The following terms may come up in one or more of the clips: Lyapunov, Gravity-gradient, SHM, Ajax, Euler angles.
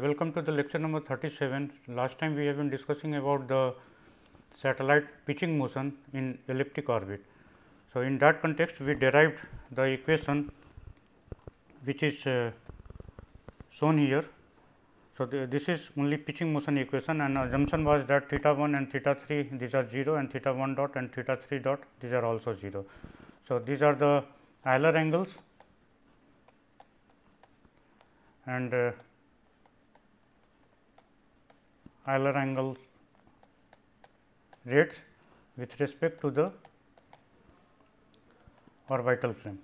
Welcome to the lecture number 37. Last time we have been discussing about the satellite pitching motion in elliptic orbit. So, in that context we derived the equation which is shown here. So, this is only pitching motion equation, and assumption was that theta 1 and theta 3 these are 0, and theta 1 dot and theta 3 dot these are also 0. So, these are the Euler angles, and Euler angle rates with respect to the orbital frame.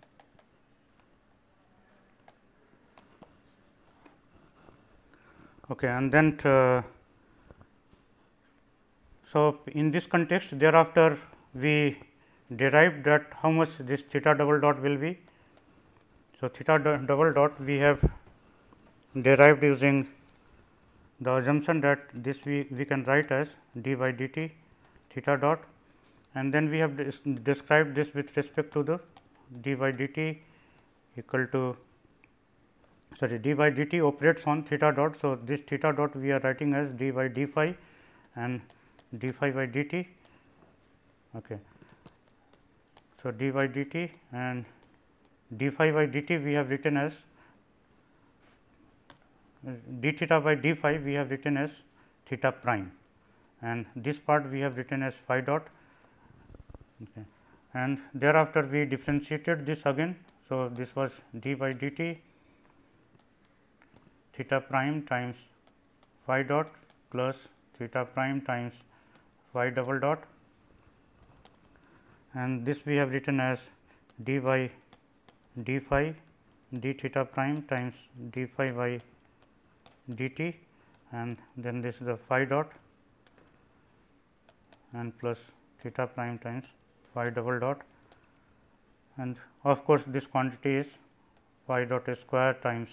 Okay, and then so in this context, thereafter we derived that how much this theta double dot will be. So, theta double dot we have derived using the assumption that this we can write as d by dt theta dot, and then we have described this with respect to the d by dt equal to, sorry, d by dt operates on theta dot. So, this theta dot we are writing as d by d phi and d phi by dt. Okay. So, d by dt and d phi by dt we have written as d theta by d phi we have written as theta prime, and this part we have written as phi dot. Okay. And thereafter we differentiated this again. So, this was d by dt theta prime times phi dot plus theta prime times phi double dot, and this we have written as d by d phi d theta prime times d phi by dt, and then this is the phi dot and plus theta prime times phi double dot, and of course, this quantity is phi dot square times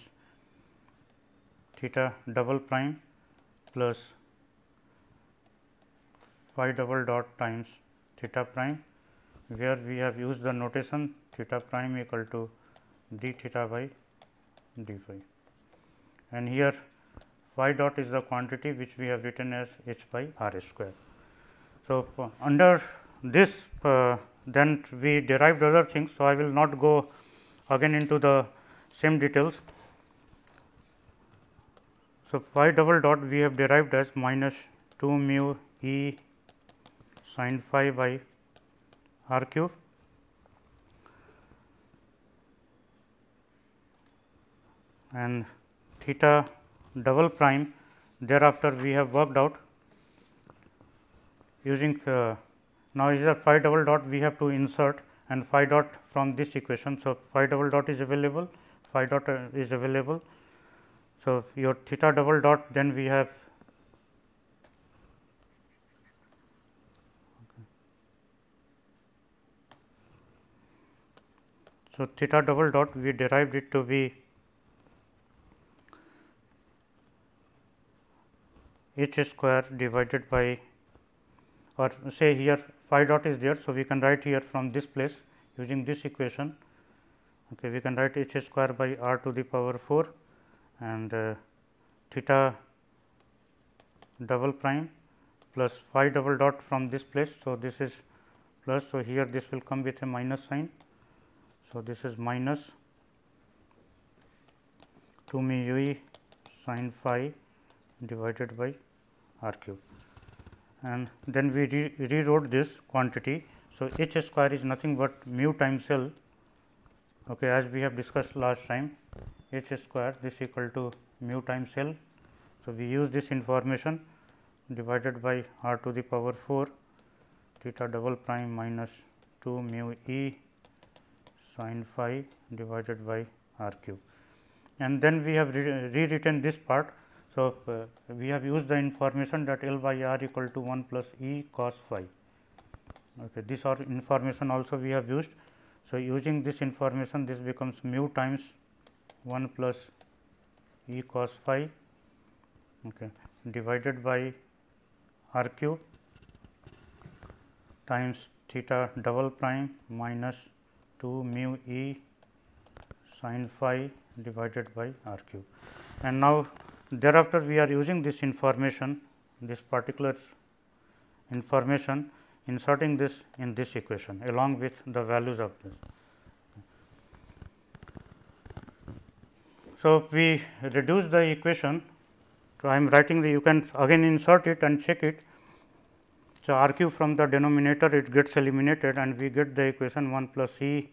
theta double prime plus phi double dot times theta prime, where we have used the notation theta prime equal to d theta by d phi, and here phi dot is the quantity which we have written as h by r square. So, under this then we derived other things. So, I will not go again into the same details. So, phi double dot we have derived as minus 2 mu e sin phi by r cube, and theta double prime thereafter we have worked out using now is a phi double dot we have to insert, and phi dot from this equation. So, phi double dot is available, phi dot is available. So, your theta double dot then we have, okay. So, theta double dot we derived it to be h square divided by, or say here phi dot is there. So, we can write here from this place using this equation. Okay, we can write h square by r to the power 4 and theta double prime plus phi double dot from this place. So, this is plus. So, here this will come with a minus sign. So, this is minus 2 mu e sin phi divided by r cube, and then we rewrote this quantity. So, h square is nothing but mu times L, okay, as we have discussed last time, h square this equal to mu times L. So, we use this information divided by r to the power 4 theta double prime minus 2 mu e sin phi divided by r cube, and then we have rewritten this part. So, we have used the information that L by R equal to 1 plus E cos phi. Okay, this or information also we have used. So, using this information, this becomes mu times 1 plus E cos phi, okay, divided by R cube times theta double prime minus 2 mu E sin phi divided by R cube. And now, thereafter we are using this information, this particular information, inserting this in this equation along with the values of this. So, we reduce the equation. So, I am writing the, you can again insert it and check it. So, R cube from the denominator, it gets eliminated and we get the equation 1 plus E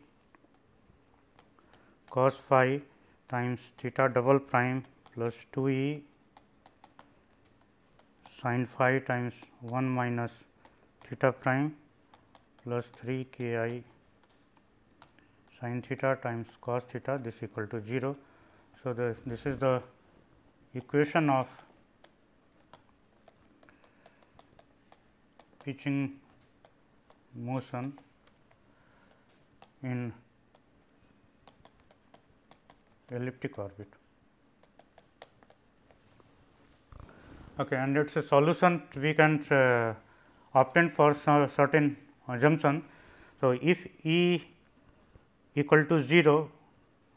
cos phi times theta double prime plus 2 E sin phi times 1 minus theta prime plus 3 k I sin theta times cos theta, this equal to 0. So, this is the equation of pitching motion in elliptic orbit. Okay, and it is a solution we can obtain for some certain assumption. So, if E equal to 0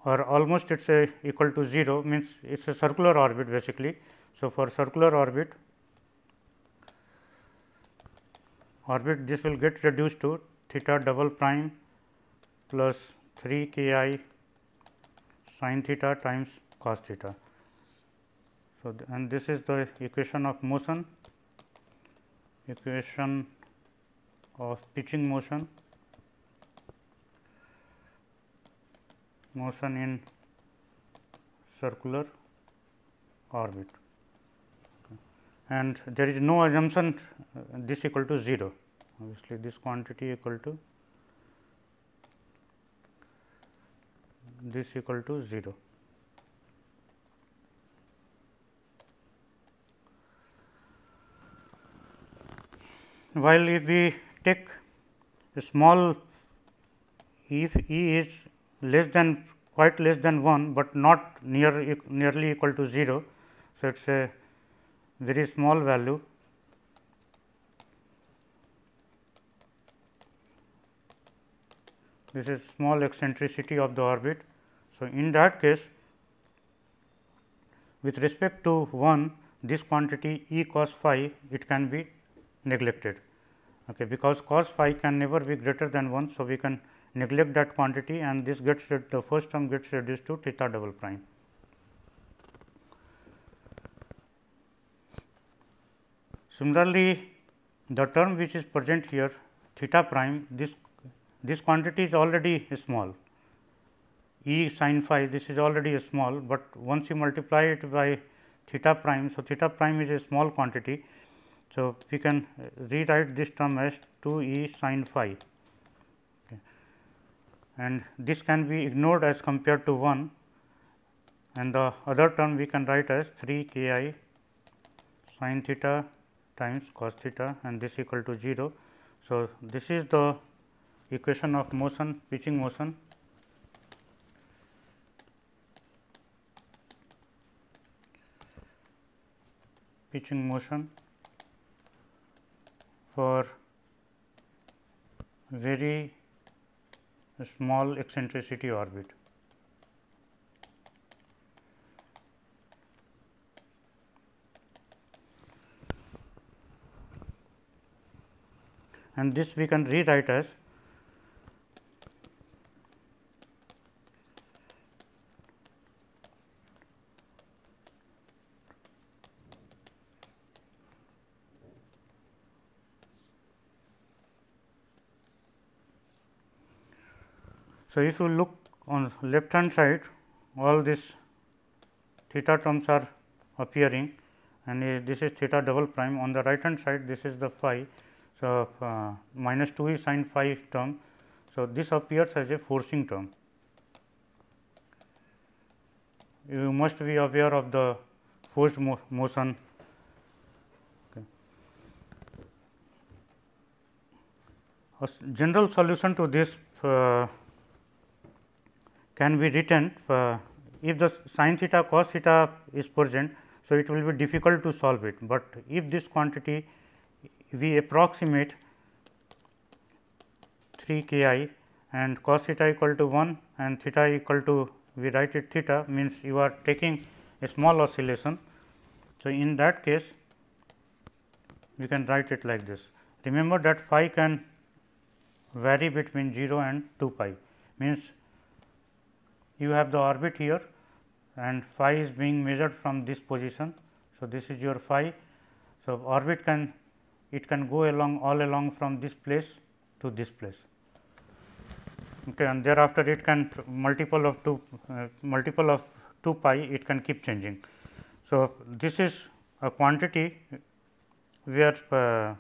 or almost it is equal to 0, means it is a circular orbit basically. So, for circular orbit this will get reduced to theta double prime plus 3 k I sin theta times cos theta. So, and this is the equation of motion, equation of pitching motion, motion in circular orbit, okay. And there is no assumption this equal to 0, obviously this quantity equal to this equal to 0. While if we take a small, if E is less than, quite less than 1, but not nearly equal to 0. So, it is a very small value. This is small eccentricity of the orbit. So, in that case, with respect to 1, this quantity E cos phi, it can be neglected, okay, because cos phi can never be greater than 1. So, we can neglect that quantity and this gets, the first term gets reduced to theta double prime. Similarly, the term which is present here theta prime, this quantity is already small, E sin phi, this is already small, but once you multiply it by theta prime. So, theta prime is a small quantity. So, we can rewrite this term as 2 E sin phi, okay. And this can be ignored as compared to 1, and the other term we can write as 3 k I sin theta times cos theta, and this equal to 0. So, this is the equation of motion, pitching motion for very small eccentricity orbit. And this we can rewrite as . So, if you look on left hand side, all these theta terms are appearing, and this is theta double prime. On the right hand side, this is the phi. So, minus 2 E sin phi term. So, this appears as a forcing term. You must be aware of the forced motion. Okay. A general solution to this can be written if the sin theta cos theta is present. So, it will be difficult to solve it, but if this quantity we approximate 3 k I and cos theta equal to 1 and theta equal to, we write it theta, means you are taking a small oscillation. So, in that case we can write it like this. Remember that phi can vary between 0 and 2 pi, means you have the orbit here and phi is being measured from this position. So, this is your phi. So, orbit can, it can go along all along from this place to this place, okay, and thereafter it can multiple of 2 pi, it can keep changing. So, this is a quantity where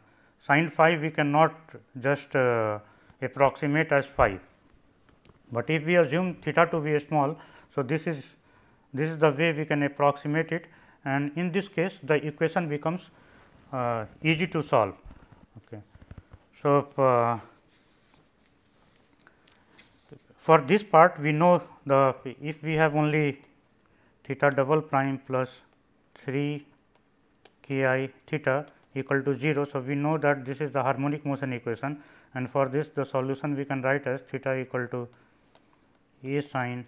sin phi we cannot just approximate as phi, but if we assume theta to be small. So, this is the way we can approximate it, and in this case the equation becomes easy to solve. Okay. So, for this part we know the, if we have only theta double prime plus 3 k I theta equal to 0. So, we know that this is the harmonic motion equation, and for this the solution we can write as theta equal to a sin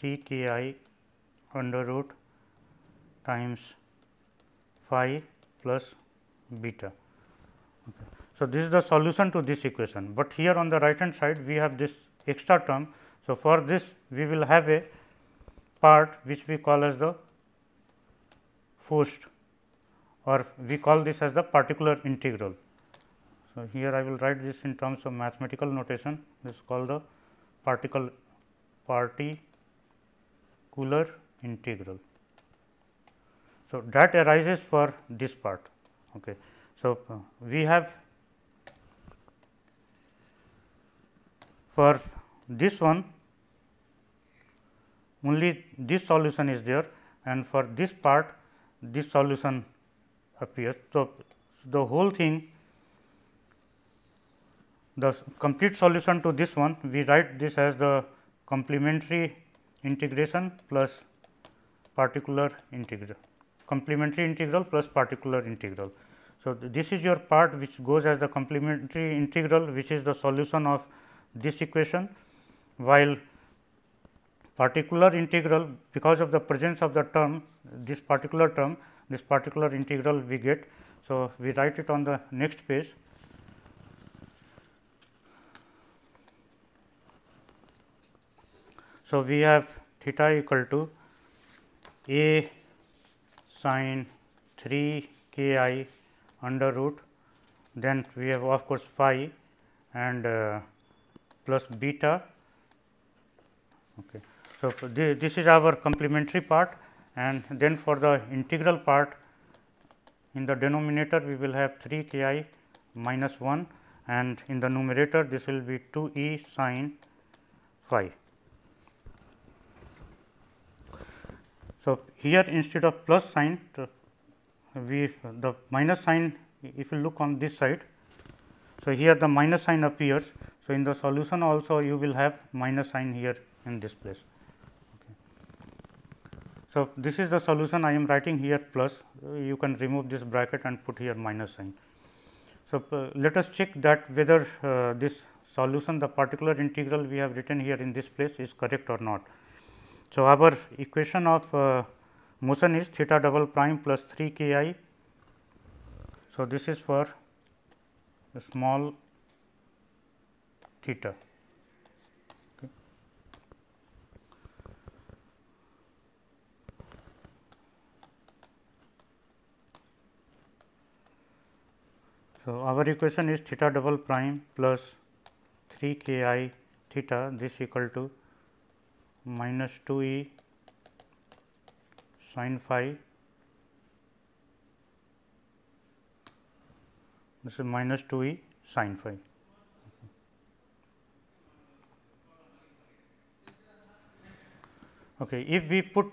3 k I under root times phi plus beta. Okay. So, this is the solution to this equation, but here on the right hand side we have this extra term. So, for this we will have a part which we call as the forced, or we call this as the particular integral. So, here I will write this in terms of mathematical notation, this is called the particular integral. So, that arises for this part. Okay. So, we have for this one only this solution is there, and for this part this solution appears. So, the whole thing, the complete solution to this one, we write this as the complementary integration plus particular integral, complementary integral plus particular integral. So, this is your part which goes as the complementary integral, which is the solution of this equation, while particular integral, because of the presence of the term, this particular term, this particular integral we get. So, we write it on the next page. So, we have theta equal to a sin 3 k I under root, then we have of course phi and plus beta. Okay. So, this is our complementary part, and then for the integral part in the denominator we will have 3 k I minus 1, and in the numerator this will be 2 e sin phi. So, here instead of plus sign the minus sign, if you look on this side. So, here the minus sign appears. So, in the solution also you will have minus sign here in this place. Okay. So, this is the solution I am writing here plus, you can remove this bracket and put here minus sign. So, let us check that whether this solution, the particular integral we have written here in this place, is correct or not. So, our equation of motion is theta double prime plus 3 k I. So, this is for small theta. Okay. So, our equation is theta double prime plus 3 k I theta, this equal to minus 2 e sin phi, this is minus 2 e sin phi. Okay. If we put,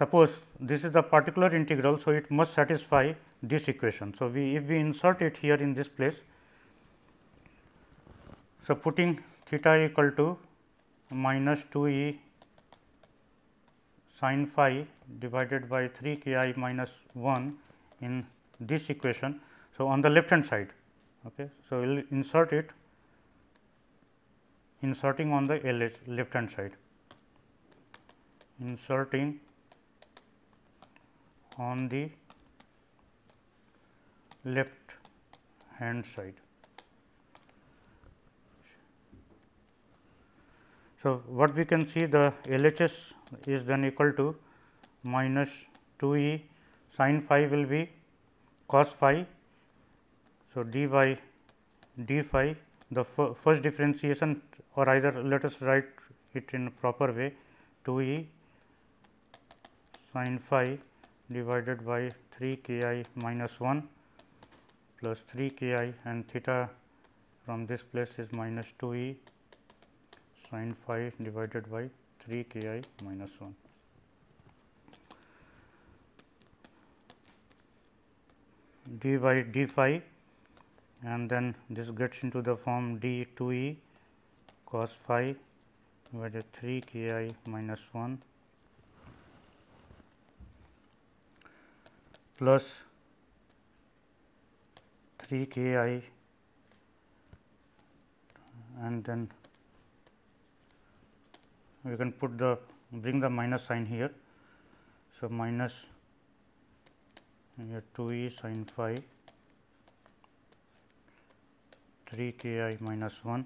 Suppose this is the particular integral, so it must satisfy this equation. So, if we insert it here in this place, so putting theta equal to minus 2 e sin phi divided by 3 k I minus 1 in this equation. So, on the left hand side, okay. So, we will insert it, inserting on the left hand side, inserting on the left hand side. So, what we can see, the LHS is then equal to minus 2 e sin phi will be cos phi. So, d by d phi, the first differentiation, or either let us write it in proper way, 2 e sin phi divided by 3 k I minus 1 plus 3 k I, and theta from this place is minus 2 e sin phi divided by 3 k I minus 1. d by d phi, and then this gets into the form d 2 e cos phi divided 3 k I minus 1 plus 3 k I, and then we can bring the minus sign here. So, minus 2 e sin phi 3 k I minus 1,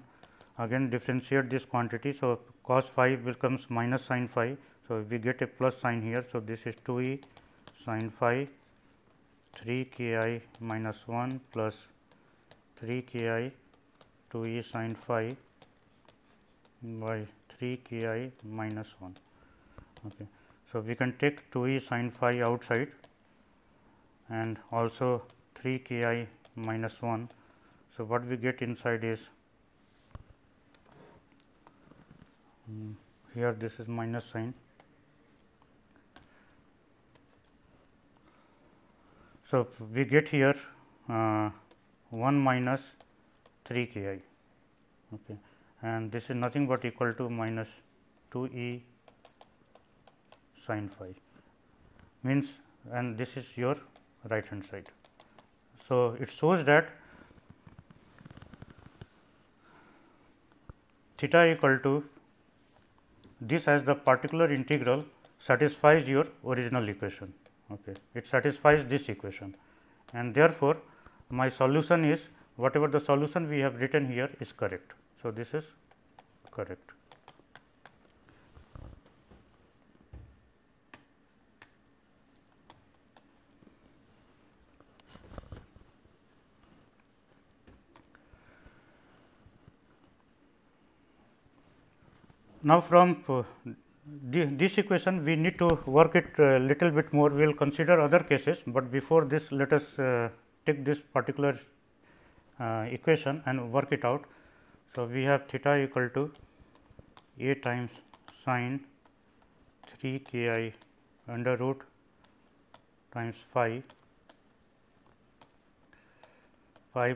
again differentiate this quantity. So, cos phi becomes minus sin phi. So, we get a plus sign here. So, this is 2 e sin phi 3 k I minus 1 plus 3 k I 2 e sin phi by 3 k I minus 1. Okay. So, we can take 2 e sin phi outside and also 3 k I minus 1. So, what we get inside is here this is minus sign. So, we get here 1 minus 3 k I, okay, and this is nothing but equal to minus 2 e sin phi, means, and this is your right hand side. So, it shows that theta equal to this as the particular integral satisfies your original equation. Okay. It satisfies this equation, and therefore, my solution is whatever the solution we have written here is correct. So, this is correct. Now, from this equation we need to work it a little bit more. We will consider other cases, but before this let us take this particular equation and work it out. So, we have theta equal to a times sine 3 k I under root times phi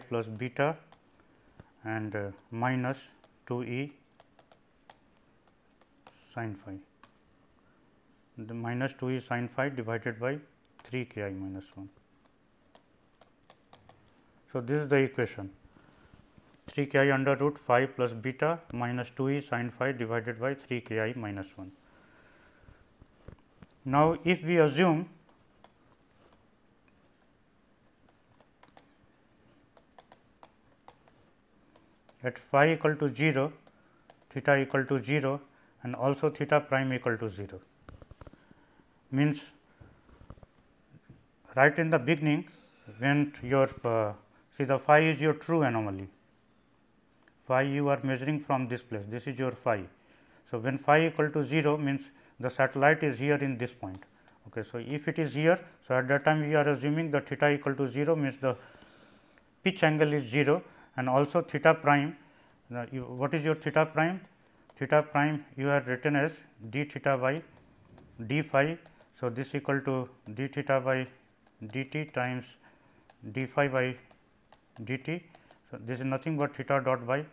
plus beta and minus 2 e sin phi, the minus 2 e sin phi divided by 3 k I minus 1. So, this is the equation 3 k I under root phi plus beta minus 2 e sin phi divided by 3 k I minus 1. Now, if we assume that phi equal to 0, theta equal to 0, and also theta prime equal to 0, means right in the beginning when your the phi is your true anomaly, phi you are measuring from this place, this is your phi. So, when phi equal to 0 means the satellite is here in this point. Okay. So, if it is here, so at that time we are assuming that theta equal to 0 means the pitch angle is 0, and also theta prime, what is your theta prime? Theta prime you have written as d theta by d phi. So, this equal to d theta by d t times d phi by d t. So, this is nothing but theta dot by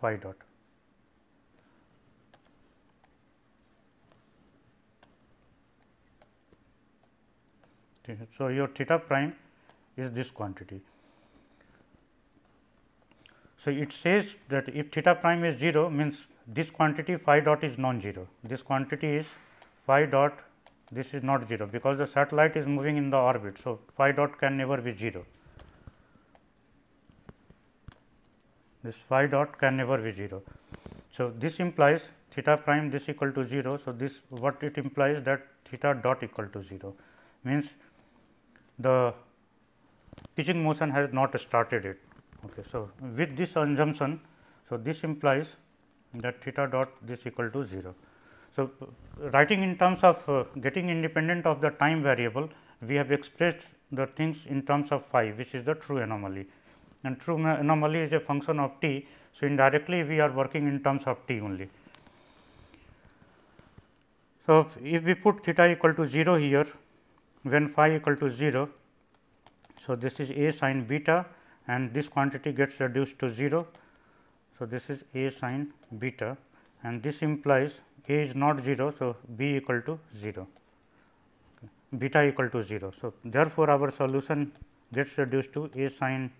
phi dot. So, your theta prime is this quantity. So, it says that if theta prime is 0, means this quantity phi dot is non-zero, this quantity is phi dot, this is not 0, because the satellite is moving in the orbit. So, phi dot can never be 0, this phi dot can never be 0. So, this implies theta prime this equal to 0. So, this what it implies that theta dot equal to 0, means the pitching motion has not started it. Okay. So, with this assumption, so this implies that theta dot this equal to 0. So, writing in terms of getting independent of the time variable, we have expressed the things in terms of phi, which is the true anomaly, and true anomaly is a function of t. So, indirectly we are working in terms of t only. So, if we put theta equal to 0 here, when phi equal to 0, so this is a sin beta, and this quantity gets reduced to 0. So, this is a sin beta, and this implies a is not 0. So, b equal to 0, okay, beta equal to 0. So, therefore, our solution gets reduced to a sin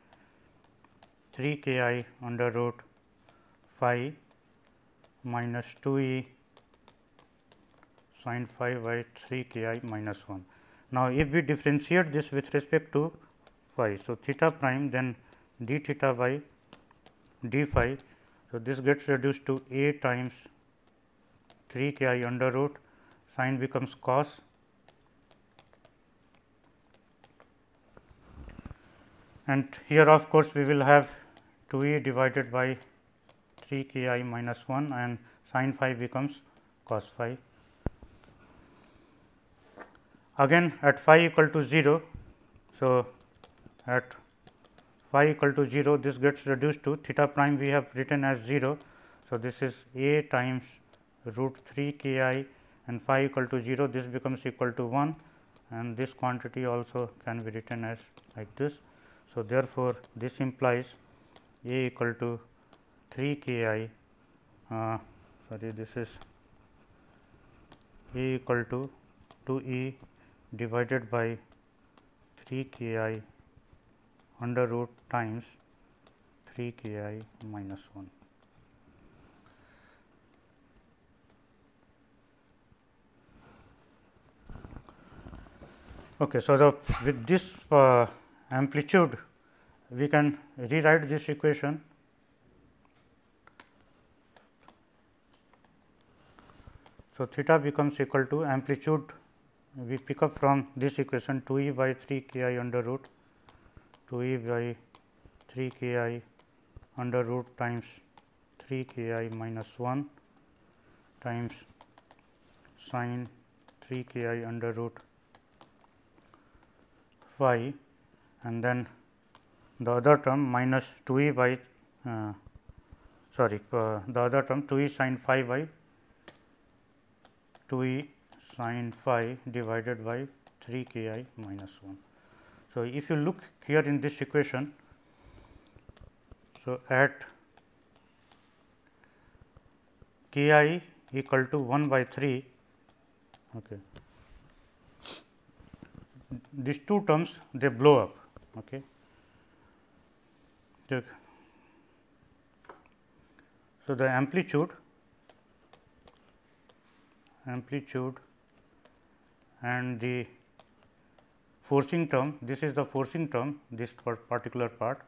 3 k I under root phi minus 2 e sin phi by 3 k I minus 1. Now, if we differentiate this with respect to phi, so theta prime, then d theta by d phi. So, this gets reduced to a times 3 k I under root sine becomes cos. And here of course, we will have 2 e divided by 3 k I minus 1, and sine phi becomes cos phi. Again at phi equal to 0. So, at phi equal to 0, this gets reduced to theta prime we have written as 0. So, this is a times root 3 k I, and phi equal to 0, this becomes equal to 1, and this quantity also can be written as like this. So, therefore, this implies a equal to 3 k I, sorry, this is a equal to 2 e divided by 3 k I under root times 3 k I minus 1. Okay, so, with this amplitude, we can rewrite this equation. So, theta becomes equal to amplitude we pick up from this equation 2 e by 3 k I under root 2 e by 3 k I under root times 3 k I minus 1 times sin 3 k I under root phi, and then the other term minus 2 e by the other term 2 e sin phi by 2 e sin phi divided by 3 k I minus 1. So, if you look here in this equation, so at k I equal to 1 by 3, okay, these two terms they blow up. Okay. So, the amplitude and the forcing term, this is the forcing term, this particular part,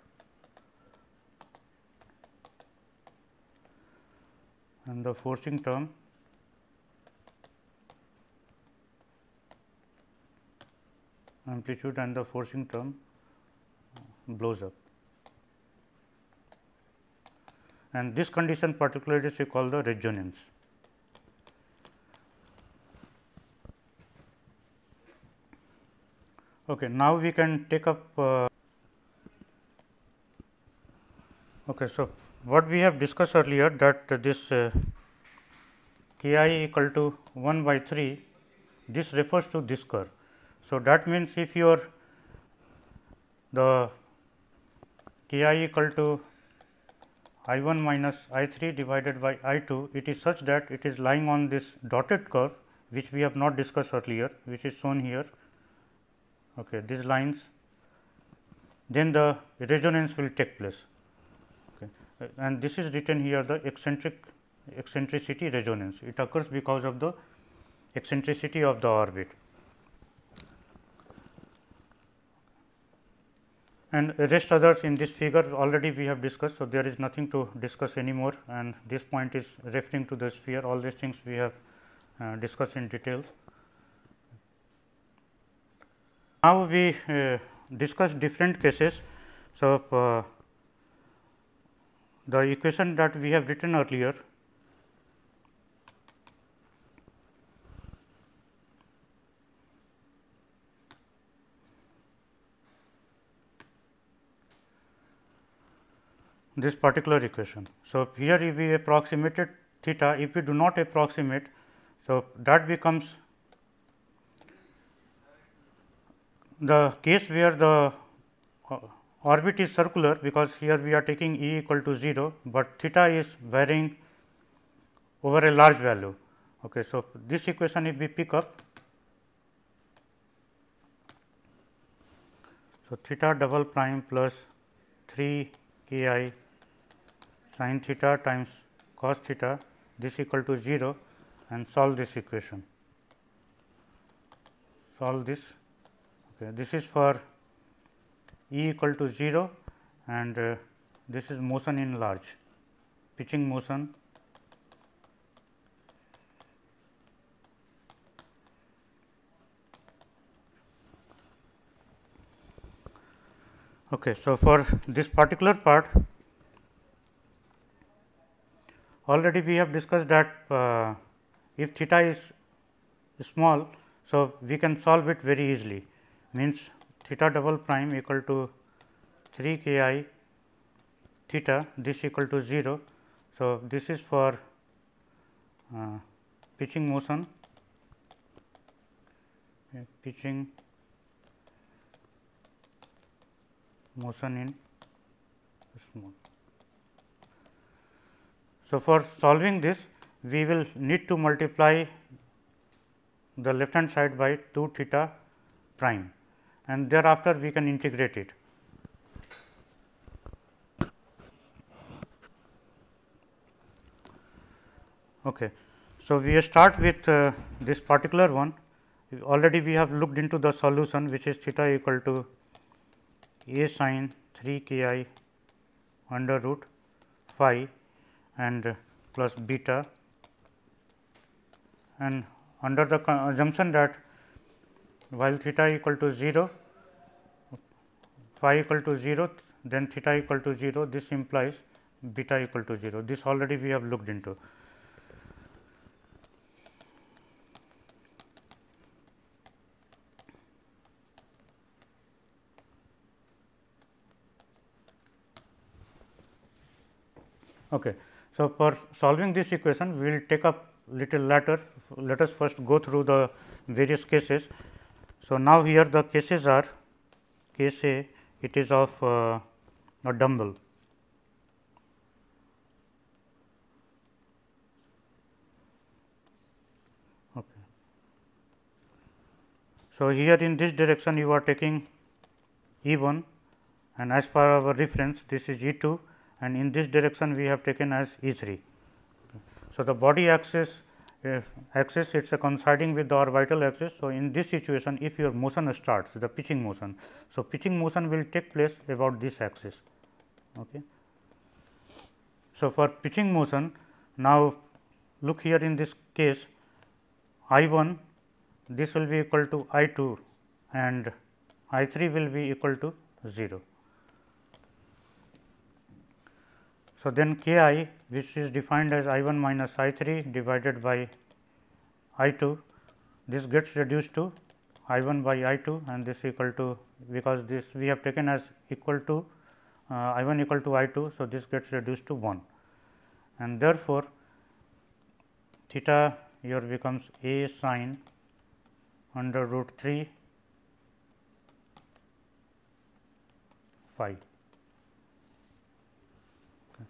and the forcing term amplitude and the forcing term blows up, and this condition particularly we call the resonance. Okay, now we can take up. Okay, so what we have discussed earlier, that this k I equal to 1 by 3, this refers to this curve. So, that means if your the k I equal to I 1 minus I 3 divided by I 2, it is such that it is lying on this dotted curve which we have not discussed earlier, which is shown here, okay, these lines, then the resonance will take place, okay, and this is written here the eccentricity resonance. It occurs because of the eccentricity of the orbit. And rest others in this figure already we have discussed. So, there is nothing to discuss anymore, and this point is referring to the sphere. All these things we have discussed in detail. Now, we discuss different cases. So, the equation that we have written earlier, this particular equation. So, here if we approximated theta, if we do not approximate, so that becomes the case where the orbit is circular, because here we are taking E equal to 0, but theta is varying over a large value. Okay, so, this equation if we pick up, so theta double prime plus 3 k I sin theta times cos theta, this equal to 0, and solve this equation. Solve this, okay. This is for E equal to 0, and this is motion in large, pitching motion. Okay, so, for this particular part already we have discussed that if theta is small, so we can solve it very easily, means theta double prime equal to 3 k I theta, this equal to 0. So, this is for pitching motion, pitching motion in small. So, for solving this we will need to multiply the left hand side by 2 theta prime, and thereafter we can integrate it. Okay. So, we start with this particular one. Already we have looked into the solution, which is theta equal to A sin 3 k I under root phi and plus beta, and under the assumption that while theta equal to 0, phi equal to 0, then theta equal to 0, this implies beta equal to 0. This already we have looked into. Okay. So, for solving this equation we will take up little later. Let us first go through the various cases. So, now here the cases are, case A, it is of a dumbbell. Okay. So, here in this direction you are taking E 1, and as per our reference this is E 2. And in this direction we have taken as E 3. So, the body axis it is coinciding with the orbital axis. So, in this situation if your motion starts, the pitching motion, so pitching motion will take place about this axis. Okay. So, for pitching motion, now look here in this case I 1, this will be equal to I 2 and I 3 will be equal to 0. So, then k I, which is defined as I 1 minus I 3 divided by I 2, this gets reduced to I 1 by I 2, and this equal to, because this we have taken as equal to I 1 equal to I 2. So, this gets reduced to 1, and therefore, theta here becomes A sin under root 3 phi. Okay.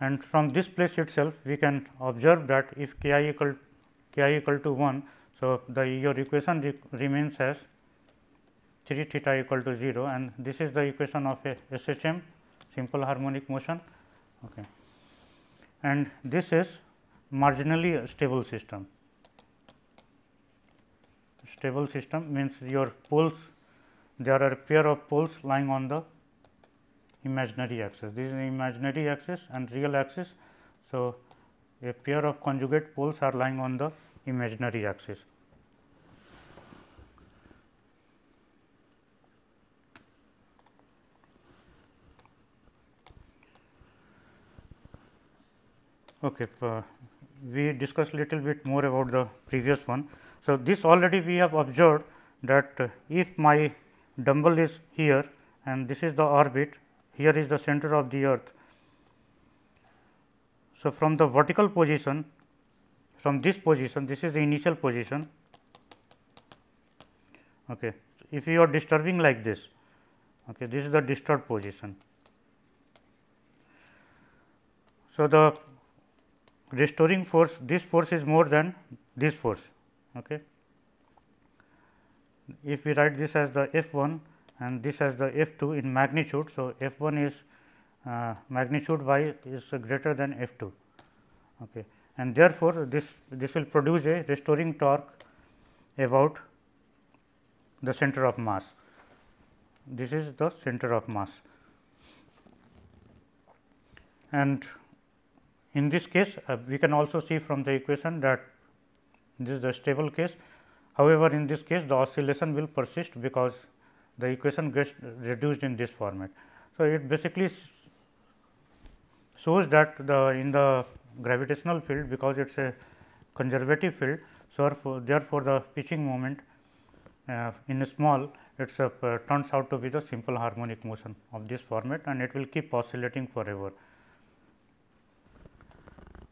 And from this place itself we can observe that if k i equal to 1, so the your equation remains as 3 theta equal to 0, and this is the equation of a SHM, simple harmonic motion. Okay. And this is marginally stable system. Stable system means your poles, there are a pair of poles lying on the imaginary axis. This is the imaginary axis and real axis. So, a pair of conjugate poles are lying on the imaginary axis. Okay, we discussed little bit more about the previous one. So, this already we have observed that if my dumbbell is here and this is the orbit, here is the center of the earth. So, from the vertical position, from this position, this is the initial position. Okay. So, if you are disturbing like this, okay, this is the disturbed position. So, the restoring force, this force is more than this force. Okay. If we write this as the F1 and this as the F2 in magnitude, so F1 is magnitude by is greater than F2. Okay. And therefore, this will produce a restoring torque about the center of mass. This is the center of mass. And in this case, we can also see from the equation that this is the stable case. However, in this case the oscillation will persist because the equation gets reduced in this format. So, it basically shows that in the gravitational field, because it is a conservative field, so therefore, the pitching moment in small itself turns out to be the simple harmonic motion of this format, and it will keep oscillating forever.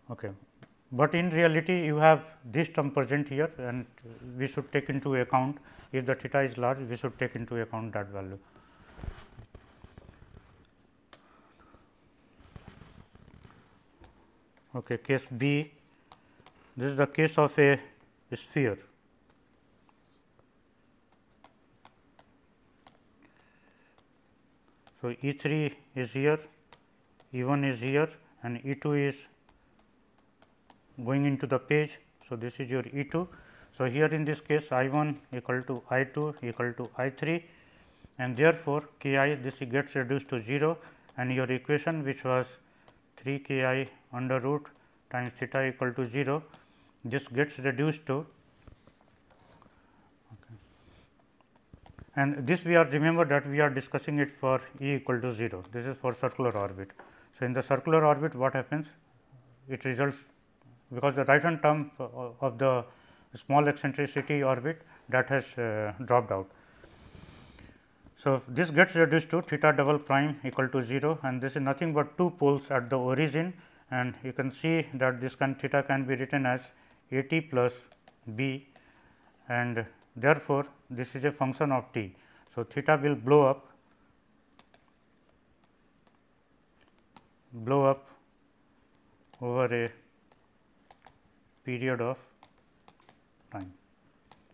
Okay. But in reality, you have this term present here, and we should take into account, if the theta is large, we should take into account that value. Okay, case B, this is the case of a sphere. So, E3 is here, E1 is here, and E2 is going into the page. So, this is your E2. So, here in this case I1 equal to I2 equal to I3, and therefore, k I this gets reduced to 0, and your equation which was 3 k I under root times theta equal to 0, this gets reduced to, okay. And this we are, remember that we are discussing it for E equal to 0, this is for circular orbit. So, in the circular orbit what happens? It results, because the right hand term of the small eccentricity orbit that has dropped out. So, this gets reduced to theta double prime equal to 0, and this is nothing but two poles at the origin, and you can see that this theta can be written as A t plus b, and therefore, this is a function of t. So, theta will blow up over a period of time,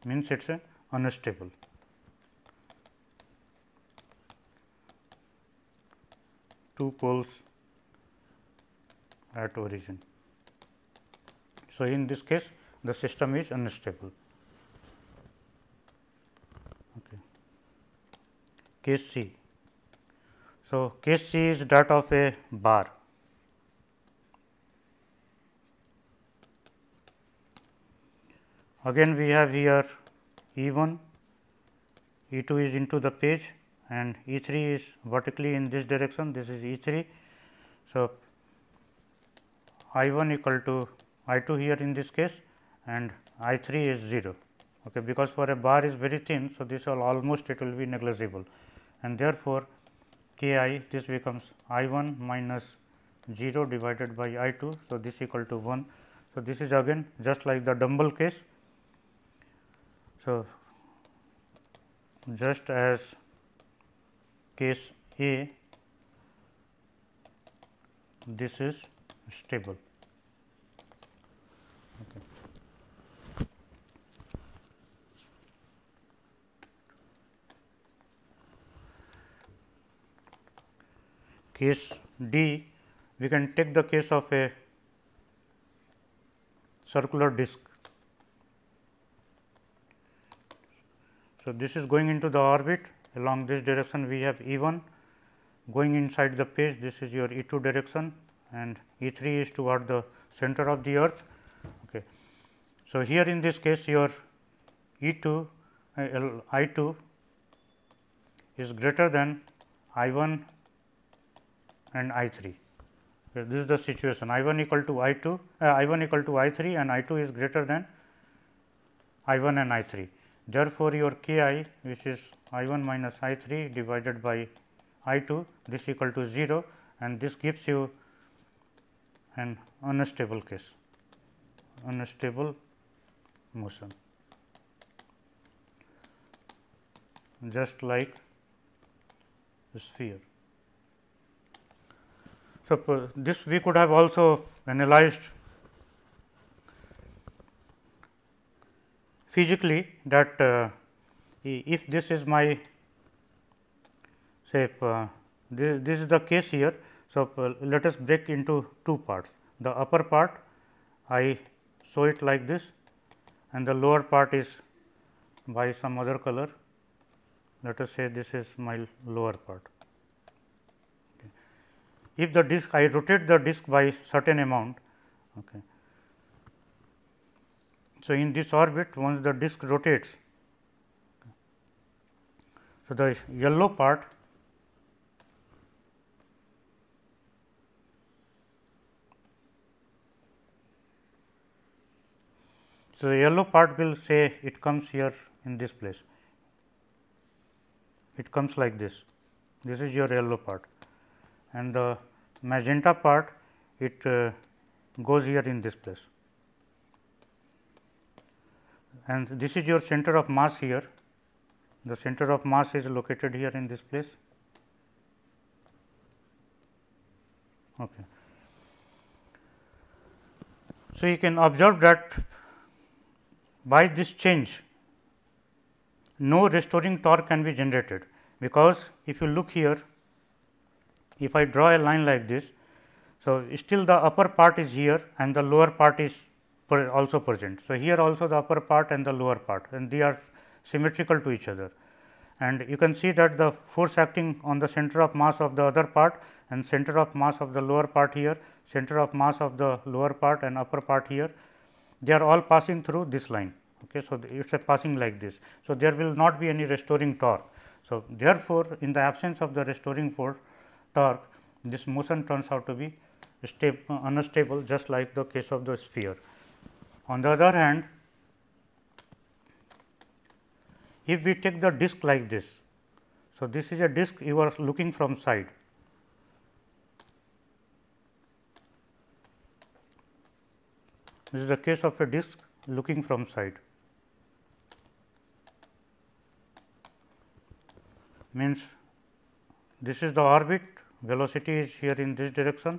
means it is unstable. Two poles at origin. So, in this case the system is unstable. Okay. Case C. So, case C is that of a bar. Again we have here E1, E2 is into the page, and E3 is vertically in this direction, this is E3. So, I1 equal to I2 here in this case, and I3 is 0, okay, because for a bar is very thin. So, this will almost, it will be negligible, and therefore, k I this becomes I1 minus 0 divided by I2. So, this equal to 1. So, this is again just like the dumbbell case. So, just as case A, this is stable. Okay. Case D, we can take the case of a circular disc. So, this is going into the orbit. Along this direction we have E1 going inside the page, this is your E2 direction, and E3 is toward the center of the earth. Okay. So, here in this case your E2 I2 is greater than I1 and I3. Okay, this is the situation, I1 equal to I2, I1 equal to I3 and I2 is greater than I1 and I3. Therefore, your K I, which is I1 minus I3 divided by I2, this equal to 0, and this gives you an unstable case, unstable motion, just like a sphere. So, this we could have also analyzed physically, that if this is my say this is the case here. So, let us break into two parts. The upper part I show it like this, and the lower part is by some other color. Let us say this is my lower part. Okay. If the disc, I rotate the disc by certain amount. Okay. So, in this orbit, once the disc rotates, so the yellow part will say it comes here in this place, it comes like this, this is your yellow part, and the magenta part it goes here in this place. And this is your center of mass here, the center of mass is located here in this place. Okay. So, you can observe that by this change, no restoring torque can be generated, because if you look here, if I draw a line like this, so still the upper part is here and the lower part is also present. So, here also the upper part and the lower part, and they are symmetrical to each other, and you can see that the force acting on the center of mass of the other part and center of mass of the lower part here, center of mass of the lower part and upper part here, they are all passing through this line. Okay. So, it is a passing like this. So, there will not be any restoring torque. So, therefore, in the absence of the restoring torque, this motion turns out to be unstable, just like the case of the sphere. On the other hand, if we take the disc like this, so this is a disc you are looking from side. This is the case of a disc looking from side. Means this is the orbit, velocity is here in this direction.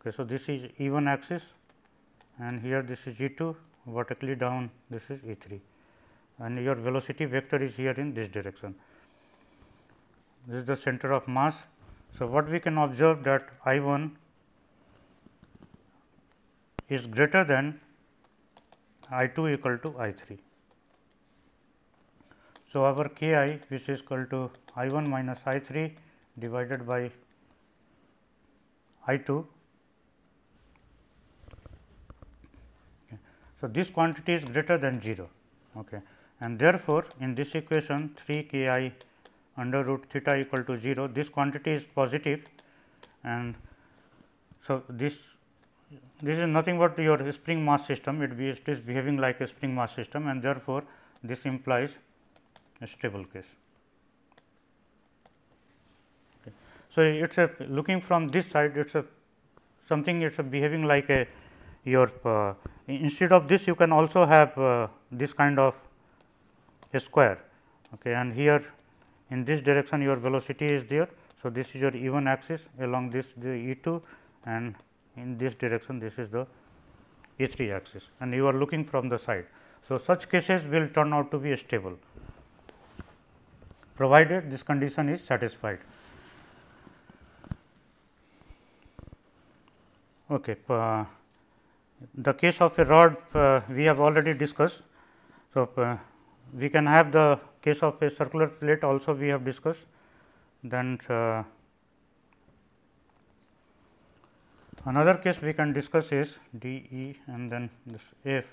Okay, so this is E1 axis. And here this is E2, vertically down this is E3, and your velocity vector is here in this direction. This is the center of mass. So, what we can observe that I1 is greater than I2 equal to I3. So, our Ki, which is equal to I1 minus I3 divided by I2. So, this quantity is greater than 0, okay. And therefore, in this equation 3 k I under root theta equal to 0, this quantity is positive, and so this is nothing but your spring mass system, it is behaving like a spring mass system, and therefore, this implies a stable case. Okay. So, it is a looking from this side, it is a something, it is behaving like a your instead of this you can also have this kind of square, okay, and here in this direction your velocity is there. So, this is your E1 axis, along this the E2, and in this direction this is the E3 axis, and you are looking from the side. So, such cases will turn out to be stable, provided this condition is satisfied. Okay, the case of a rod we have already discussed. So, we can have the case of a circular plate also we have discussed. Then another case we can discuss is D, E, and then this F.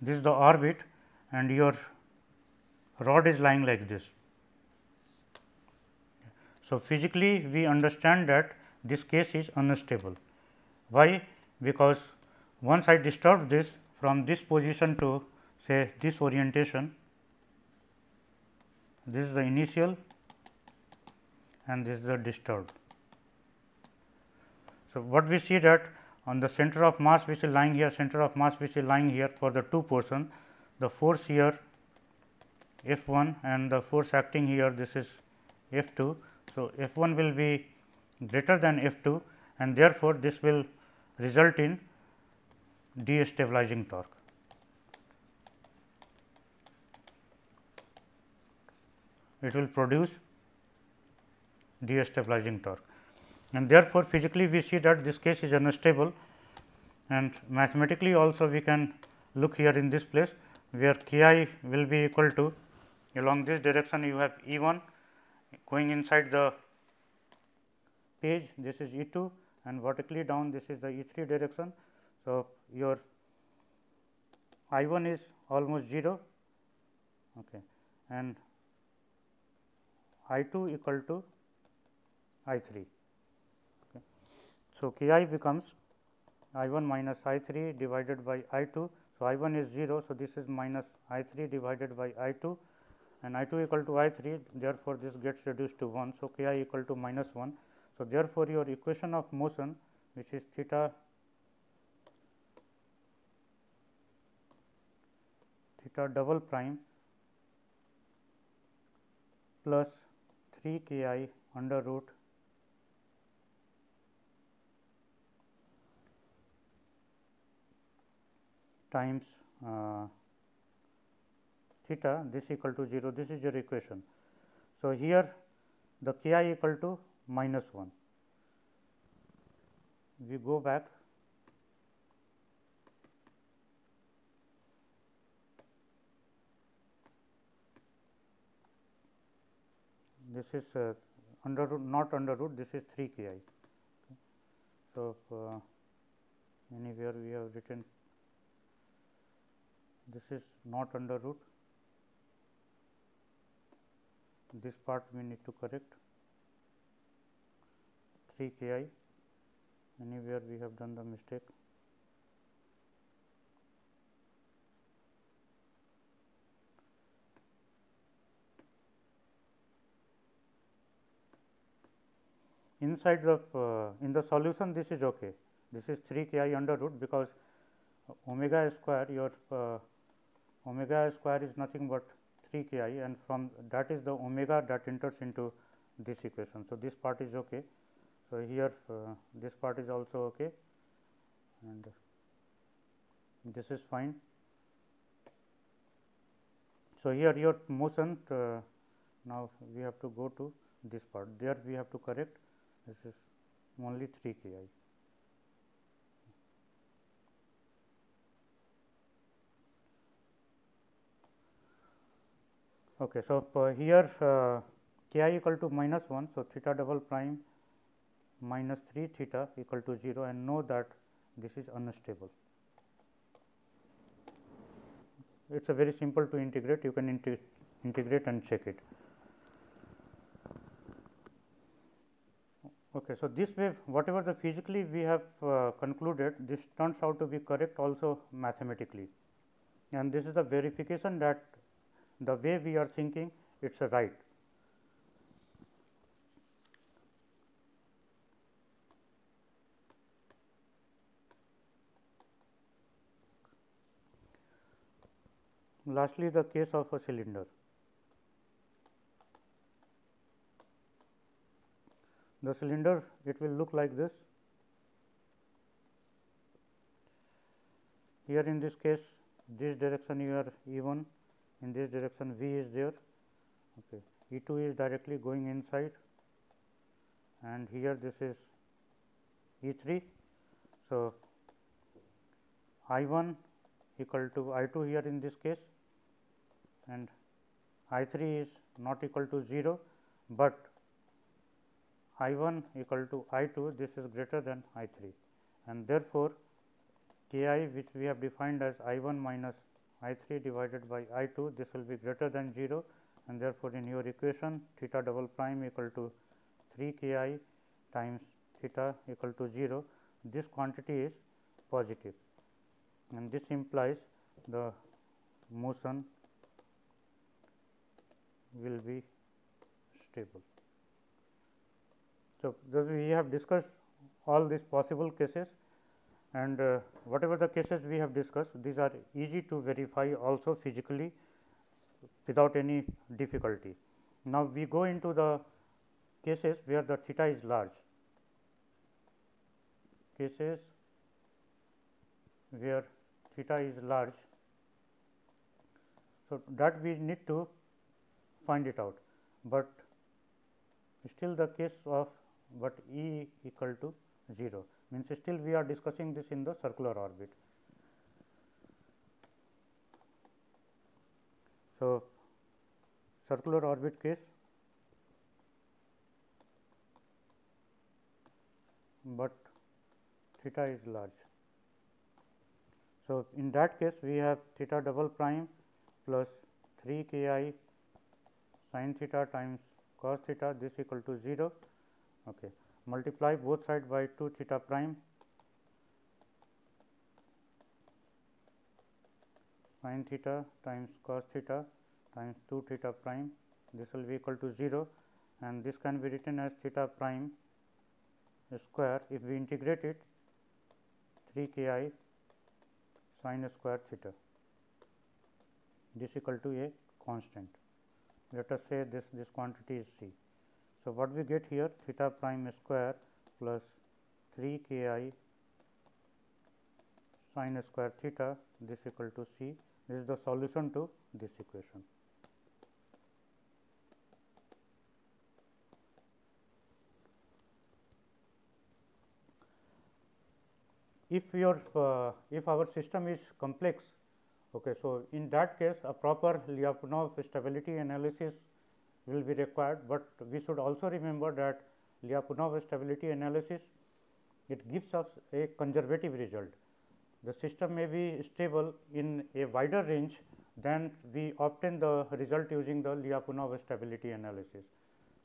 This is the orbit, and your rod is lying like this. So, physically we understand that this case is unstable. Why? Because once I disturb this from this position to say this orientation, this is the initial and this is the disturbed. So, what we see that on the center of mass which is lying here, center of mass which is lying here for the two portion, the force here F1 and the force acting here this is F2. So, F1 will be greater than F2, and therefore, this will result in destabilizing torque. It will produce destabilizing torque, and therefore, physically we see that this case is unstable, and mathematically also we can look here in this place where Ki will be equal to, along this direction you have E1 going inside the page, this is E2, and vertically down this is the E3 direction. So, your I1 is almost 0, okay, and I2 equal to I3. Okay. So, Ki becomes I1 minus I3 divided by I2. So, I1 is 0. So, this is minus I3 divided by I2, and I2 equal to I3, therefore, this gets reduced to 1. So, Ki equal to minus 1. So, therefore, your equation of motion, which is theta double prime plus 3 Ki under root times theta, this equal to 0, this is your equation. So, here the Ki equal to minus 1. We go back this is under root, not under root, this is 3 Ki. Okay. So, anywhere we have written this is not under root, this part we need to correct. 3 Ki, anywhere we have done the mistake. Inside the in the solution this is okay, this is 3 Ki under root, because omega square, your omega square is nothing but 3 Ki, and from that is the omega that enters into this equation. So, this part is okay. So, here this part is also okay, and this is fine. So, here your motion, now we have to go to this part, there we have to correct, this is only 3 Ki. Okay, so, here Ki equal to minus 1, so theta double prime minus 3 theta equal to 0, and know that this is unstable. It is a very simple to integrate, you can integrate and check it. Okay, so, this way whatever the physically we have concluded, this turns out to be correct also mathematically, and this is the verification that the way we are thinking it is right. lastly, the case of a cylinder. The cylinder, it will look like this. Here in this case, this direction you are E1, in this direction V is there, okay. E2 is directly going inside, and here this is E3. So, I1 equal to I2 here in this case, and I3 is not equal to 0, but I1 equal to I2, this is greater than I3, and therefore, K I, which we have defined as I1 minus I3 divided by I2, this will be greater than 0, and therefore, in your equation theta double prime equal to 3 K I times theta equal to 0, this quantity is positive, and this implies the motion will be stable. So, we have discussed all these possible cases, and whatever the cases we have discussed, these are easy to verify also physically without any difficulty. Now, we go into the cases where the theta is large, cases where theta is large. So, that we need to find it out, but still the case of but E equal to 0 means still we are discussing this in the circular orbit. So, circular orbit case, but theta is large. So, in that case we have theta double prime plus 3 K I sin theta times cos theta, this equal to 0, okay. Multiply both sides by 2 theta prime sin theta times cos theta times 2 theta prime, this will be equal to 0, and this can be written as theta prime square if we integrate it 3 K I sin square theta, this equal to a constant. Let us say this quantity is C. So, what we get here, theta prime square plus 3 K I sin square theta, this equal to C. This is the solution to this equation. If our system is complex, okay, so in that case a proper Lyapunov stability analysis will be required, but we should also remember that Lyapunov stability analysis, it gives us a conservative result. The system may be stable in a wider range than we obtain the result using the Lyapunov stability analysis.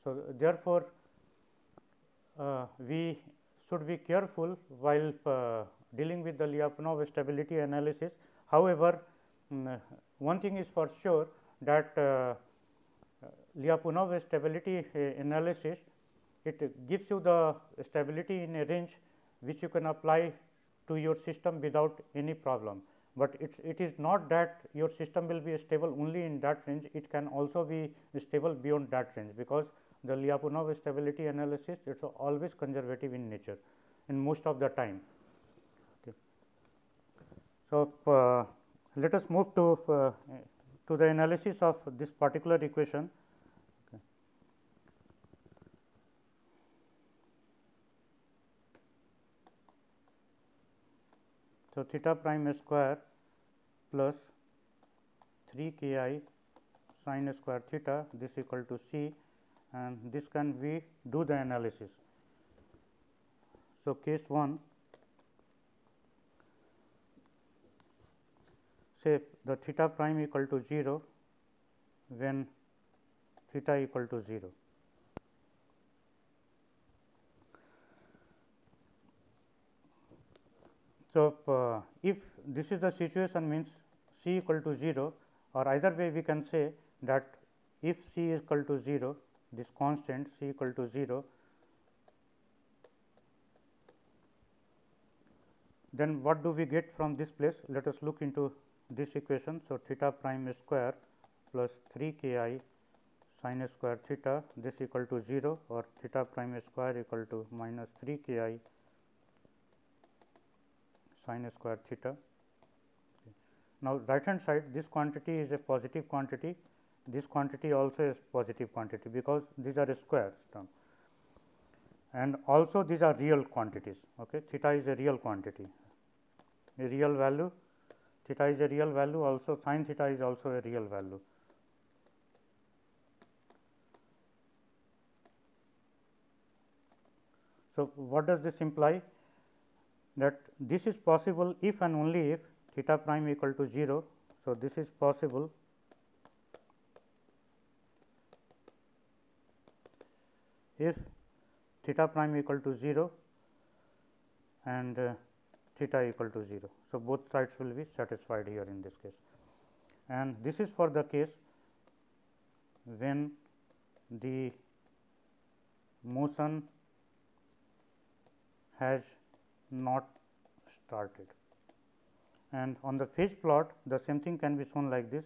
So, therefore, we should be careful while dealing with the Lyapunov stability analysis. However, one thing is for sure that Lyapunov stability analysis, it gives you the stability in a range which you can apply to your system without any problem, but it is not that your system will be stable only in that range, it can also be stable beyond that range, because the Lyapunov stability analysis, it is always conservative in nature in most of the time. Okay. So, let us move to the analysis of this particular equation. Okay. So, theta prime square plus 3 K I sin square theta, this equal to C, and this can we do the analysis. So, case 1, say the theta prime equal to 0 when theta equal to 0. So, if this is the situation, means C equal to 0, or either way we can say that if C is equal to 0, this constant C equal to 0, then what do we get from this place? Let us look into this equation. So, theta prime square plus 3 k I sin square theta, this equal to 0, or theta prime square equal to minus 3 k I sin square theta. Okay. Now, right hand side, this quantity is a positive quantity, this quantity also is positive quantity, because these are squares term, and also these are real quantities. Okay. Theta is a real quantity, a real value, theta is a real value, also sin theta is also a real value. So, what does this imply? That this is possible if and only if theta prime equal to 0. So, this is possible if theta prime equal to 0 and theta equal to 0. So, both sides will be satisfied here in this case, and this is for the case when the motion has not started. And on the phase plot, the same thing can be shown like this.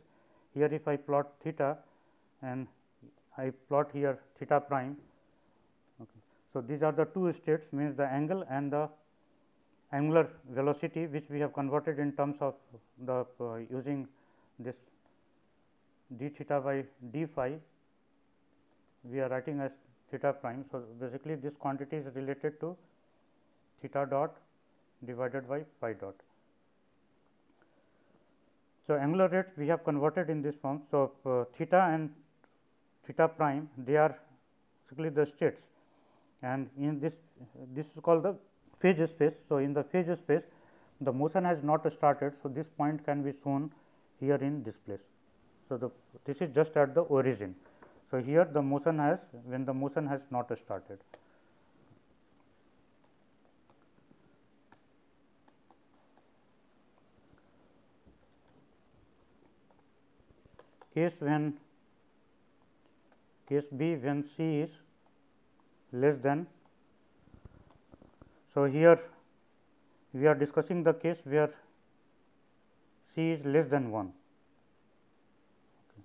Here, if I plot theta and I plot here theta prime. Okay. So, these are the two states, means the angle and the angular velocity, which we have converted in terms of the using this d theta by d phi, we are writing as theta prime. So, basically this quantity is related to theta dot divided by phi dot. So, angular rate we have converted in this form. So, theta and theta prime, they are basically the states, and in this is called the phase space. So, in the phase space the motion has not started. So, this point can be shown here in this place. So, this is just at the origin. So, here the motion has, when the motion has not started. Case B when C is less than. So, here we are discussing the case where C is less than 1. Okay.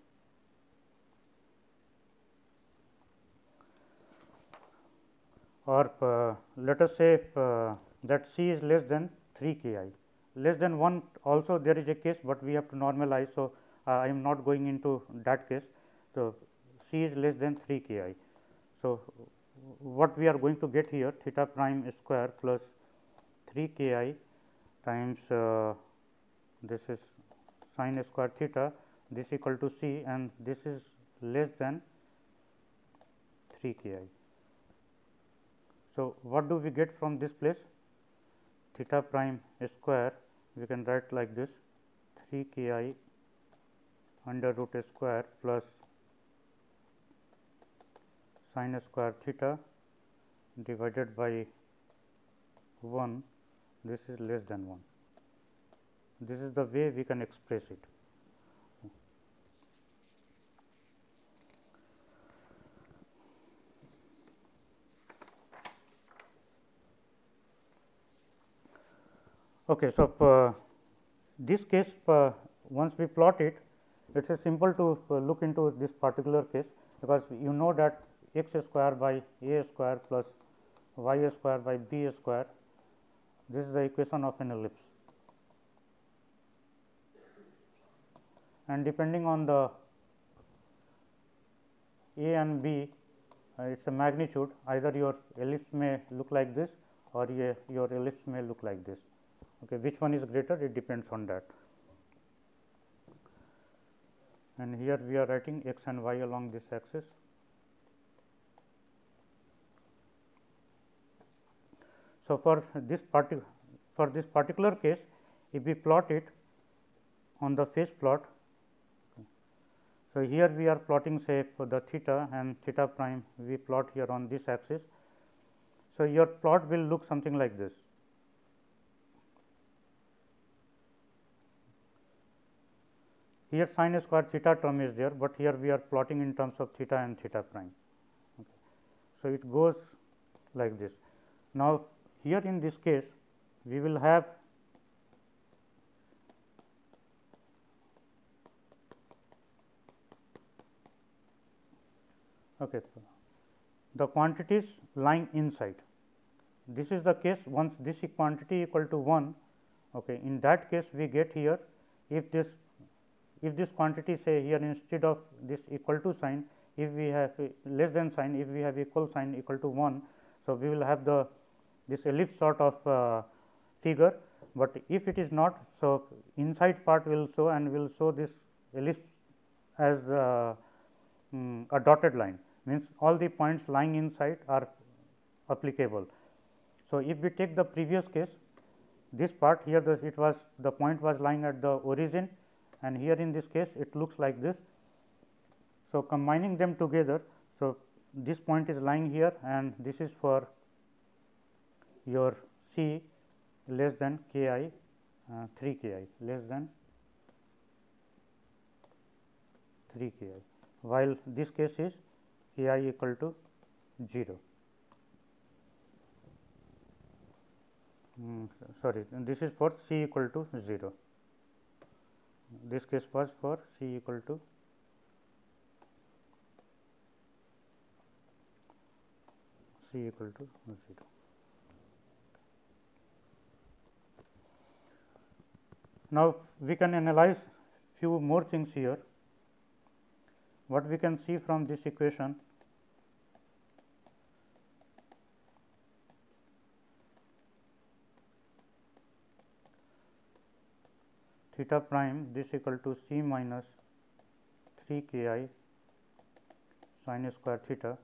Or let us say that C is less than 3 k I. Less than 1 also there is a case, but we have to normalize. So, I am not going into that case. So, C is less than 3 k I. So, what we are going to get here, theta prime square plus 3 k I times this is sin square theta, this equal to C, and this is less than 3 k I. So, what do we get from this place? Theta prime square we can write like this, 3 k I under root square plus sin square theta divided by 1, this is less than 1. This is the way we can express it. Okay, so, this case, once we plot it, it is simple to look into this particular case, because you know that x square by a square plus y square by b square, this is the equation of an ellipse. And depending on the a and b, it is a magnitude, either your ellipse may look like this or your ellipse may look like this. Okay, which one is greater, it depends on that. And here we are writing x and y along this axis. So, for this particular case, if we plot it on the phase plot, okay. So here we are plotting, say, for the theta and theta prime, we plot here on this axis. So, your plot will look something like this. Here sin square theta term is there, but here we are plotting in terms of theta and theta prime. Okay. So, it goes like this. Now, here in this case, we will have Okay, so the quantities lying inside. This is the case. Once this quantity equal to 1, okay, in that case we get here, if this quantity, say here instead of this equal to sign, if we have less than sign, if we have equal sign equal to 1. So, we will have this ellipse sort of figure, but if it is not, so inside part will show, and will show this ellipse as a dotted line, means all the points lying inside are applicable. So, if we take the previous case, this part here, it was, the point was lying at the origin, and here in this case it looks like this. So, combining them together, so this point is lying here, and this is for your c less than k I 3 k I less than 3 k I, while this case is k I equal to 0. Sorry, this is for c equal to 0. This case was for c equal to 0. Now, we can analyze few more things here. What we can see from this equation, theta prime this equal to c minus 3 k I sin square theta.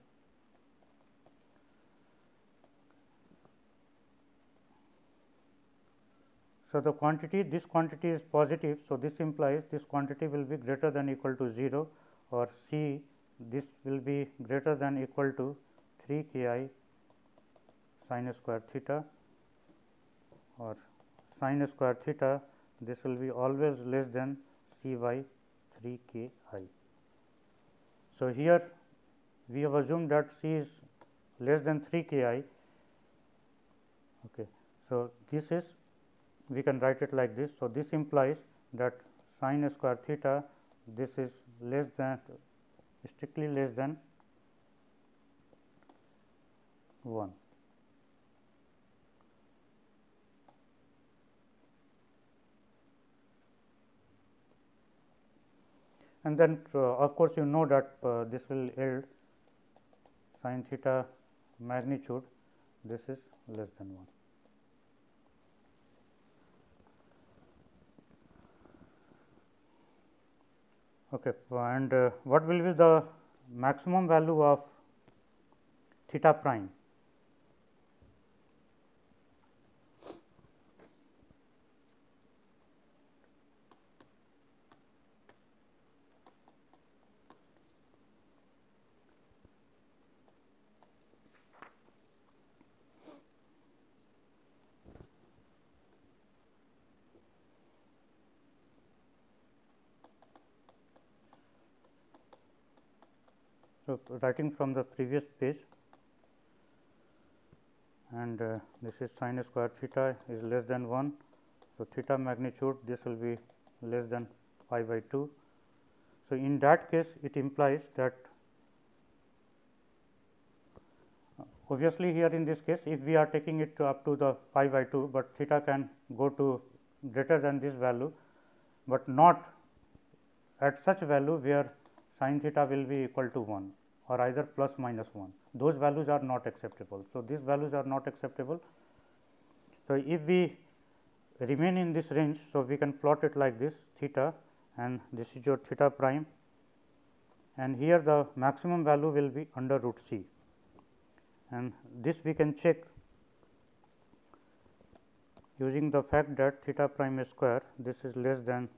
So, the quantity, this quantity is positive. So, this implies this quantity will be greater than equal to 0, or c this will be greater than equal to 3 k I sin square theta, or sin square theta this will be always less than c by 3 k I. So, here we have assumed that c is less than 3 k I. Okay. So, this is, we can write it like this. So, this implies that sin square theta this is less than, strictly less than 1. And then of course, you know that this will yield sin theta magnitude this is less than 1. Okay, and what will be the maximum value of theta prime? So, writing from the previous page, and this is sin square theta is less than 1. So, theta magnitude this will be less than pi by 2. So, in that case it implies that, obviously here in this case if we are taking it to up to the pi by 2, but theta can go to greater than this value, but not at such value where sin theta will be equal to 1. Or either plus minus 1, those values are not acceptable. So, these values are not acceptable. So, if we remain in this range, so we can plot it like this, theta, and this is your theta prime, and here the maximum value will be under root c, and this we can check using the fact that theta prime square this is less than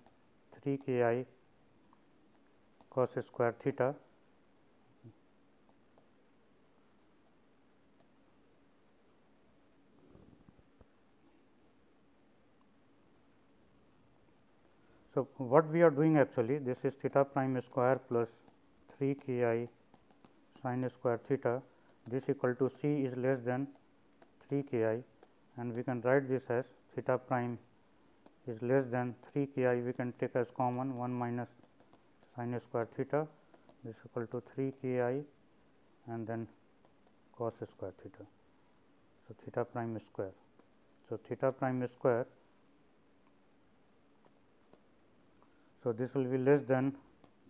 3 k I cos square theta. So, what we are doing actually, this is theta prime square plus 3 k I sin square theta this equal to c is less than 3 k I, and we can write this as theta prime is less than 3 k I, we can take as common 1 minus sin square theta this equal to 3 k I and then cos square theta. So, theta prime square. So, theta prime square. So, this will be less than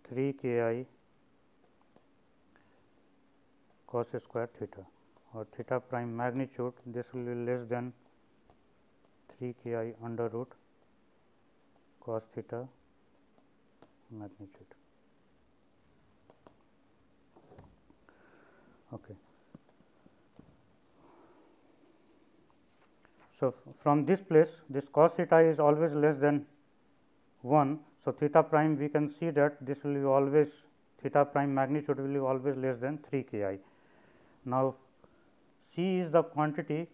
3 k I cos square theta, or theta prime magnitude, this will be less than 3 k I under root cos theta magnitude. Okay. So, from this place this cos theta is always less than 1. So, theta prime we can see that this will be always, theta prime magnitude will be always less than 3 k I. Now, C is the quantity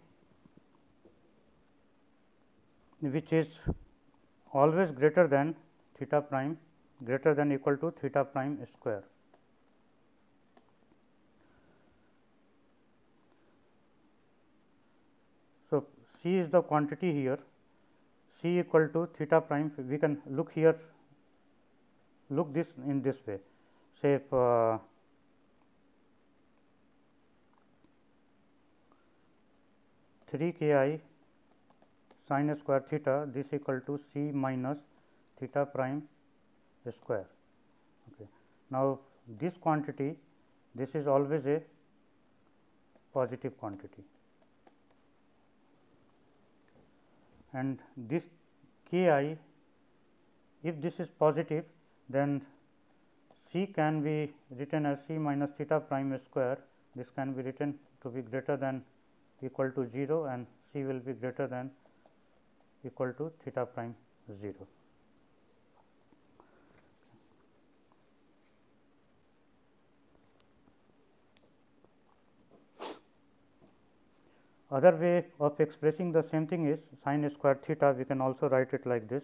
which is always greater than theta prime, greater than equal to theta prime square. So, C is the quantity here, C equal to theta prime, we can look here, look this in this way, say if, three k I sin square theta, this equal to C minus theta prime square. Okay. Now, this quantity, this is always a positive quantity, and this k I, if this is positive, then C can be written as C minus theta prime square, this can be written to be greater than equal to 0, and C will be greater than equal to theta prime 0. Other way of expressing the same thing is sin square theta, we can also write it like this,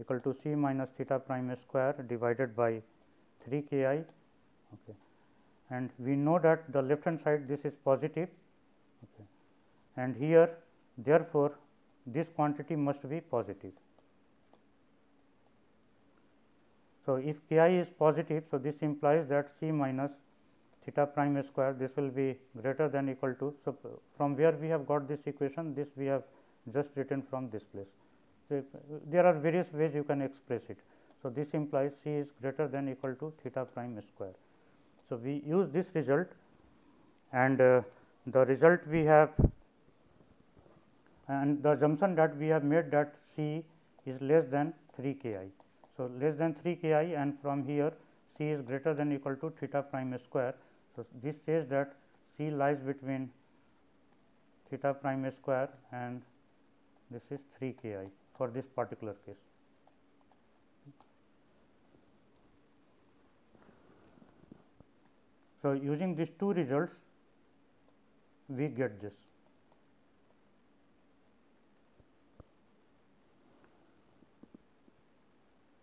equal to C minus theta prime square divided by 3 k I. Okay. And we know that the left hand side this is positive, okay, and here therefore, this quantity must be positive. So, if k I is positive, so this implies that C minus theta prime square, this will be greater than equal to. So, from where we have got this equation, this we have just written from this place. So, there are various ways you can express it. So, this implies C is greater than equal to theta prime square. So, we use this result, and the result we have, and the assumption that we have made that C is less than 3 k I. So, less than 3 k I, and from here C is greater than equal to theta prime square. So, this says that C lies between theta prime square and this is 3 k I for this particular case. So, using these two results, we get this.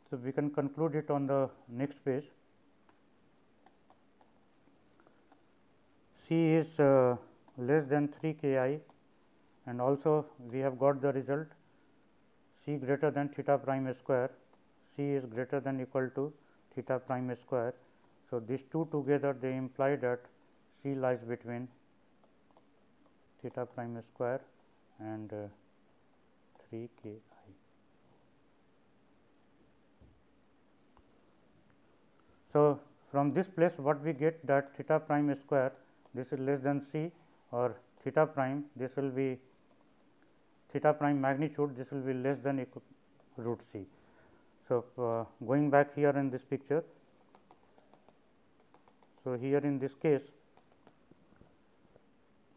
So, we can conclude it on the next page. C is less than 3 k I, and also we have got the result C greater than theta prime square, C is greater than equal to theta prime square. So, these two together they imply that C lies between theta prime square and 3 k I. So, from this place what we get that theta prime square, this is less than C, or theta prime, this will be theta prime magnitude, this will be less than equal root C. So, going back here in this picture, so here in this case,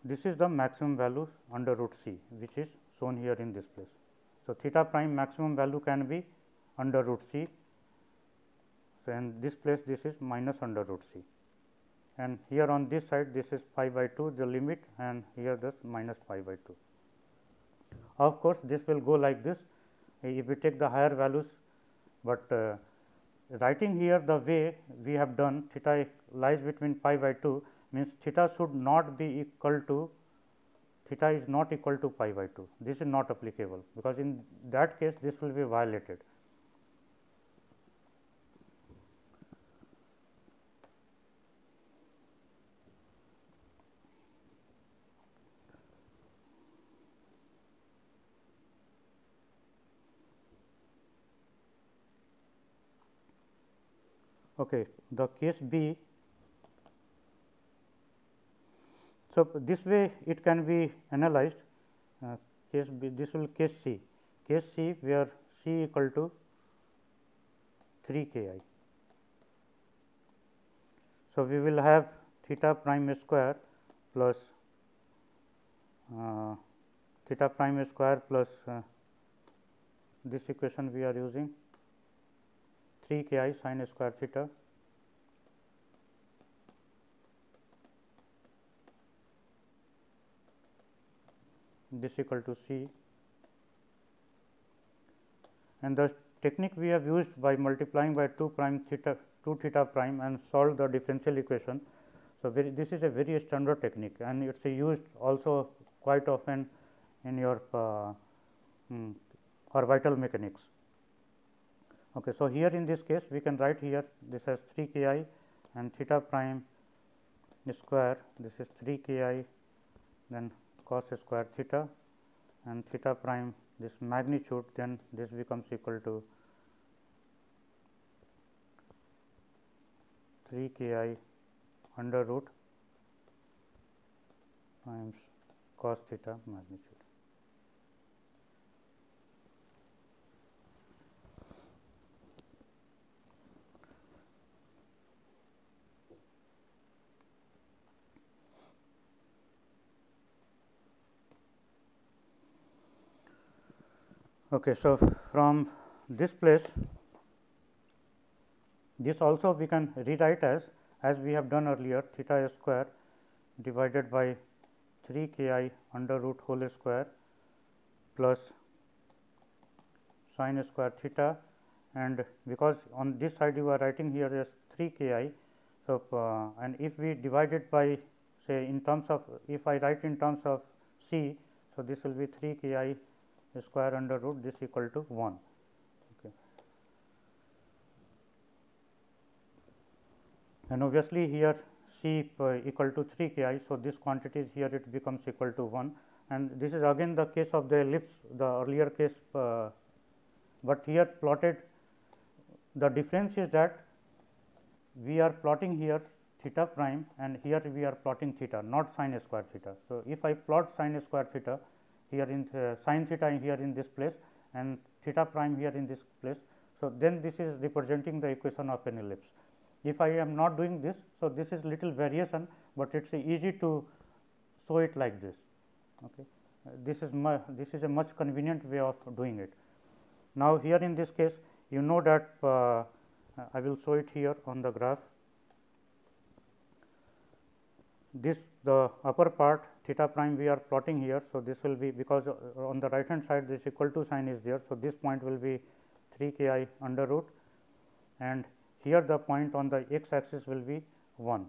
this is the maximum value under root C, which is shown here in this place. So, theta prime maximum value can be under root C, so in this place this is minus under root C, and here on this side this is pi by 2 the limit, and here this minus pi by 2. Of course, this will go like this if we take the higher values, but writing here the way we have done, theta lies between pi by 2 means theta should not be equal to, theta is not equal to pi by 2. This is not applicable, because in that case this will be violated. Okay, the case B. So, this way it can be analyzed, case B, this will case C where C equal to 3 k I. So, we will have theta prime square plus this equation we are using 3 k I sin square theta this equal to C, and the technique we have used by multiplying by 2 theta prime and solve the differential equation. So, this is a very standard technique and it is used also quite often in your orbital mechanics. Okay, so, here in this case we can write here this as 3 k I and theta prime square, this is 3 k I then cos square theta and theta prime this magnitude, then this becomes equal to 3 k I under root times cos theta magnitude. Okay, so, from this place, this also we can rewrite as we have done earlier, theta square divided by 3 k I under root whole square plus sin square theta, and because on this side you are writing here as 3 k I. So, and if we divide it by say in terms of, if I write in terms of C, so this will be 3 k I square under root this equal to 1. Okay. And obviously, here C equal to 3 k I. So, this quantity is here, it becomes equal to 1, and this is again the case of the ellipse, the earlier case, but here plotted the difference is that we are plotting here theta prime and here we are plotting theta, not sin square theta. So, if I plot sin square theta here in sin theta here in this place and theta prime here in this place. So, then this is representing the equation of an ellipse. If I am not doing this, so this is little variation, but it is easy to show it like this. Okay. This is a much convenient way of doing it. Now, here in this case you know that I will show it here on the graph. This the upper part theta prime we are plotting here. So, this will be because on the right hand side this equal to sign is there. So, this point will be 3 k I under root, and here the point on the x axis will be 1,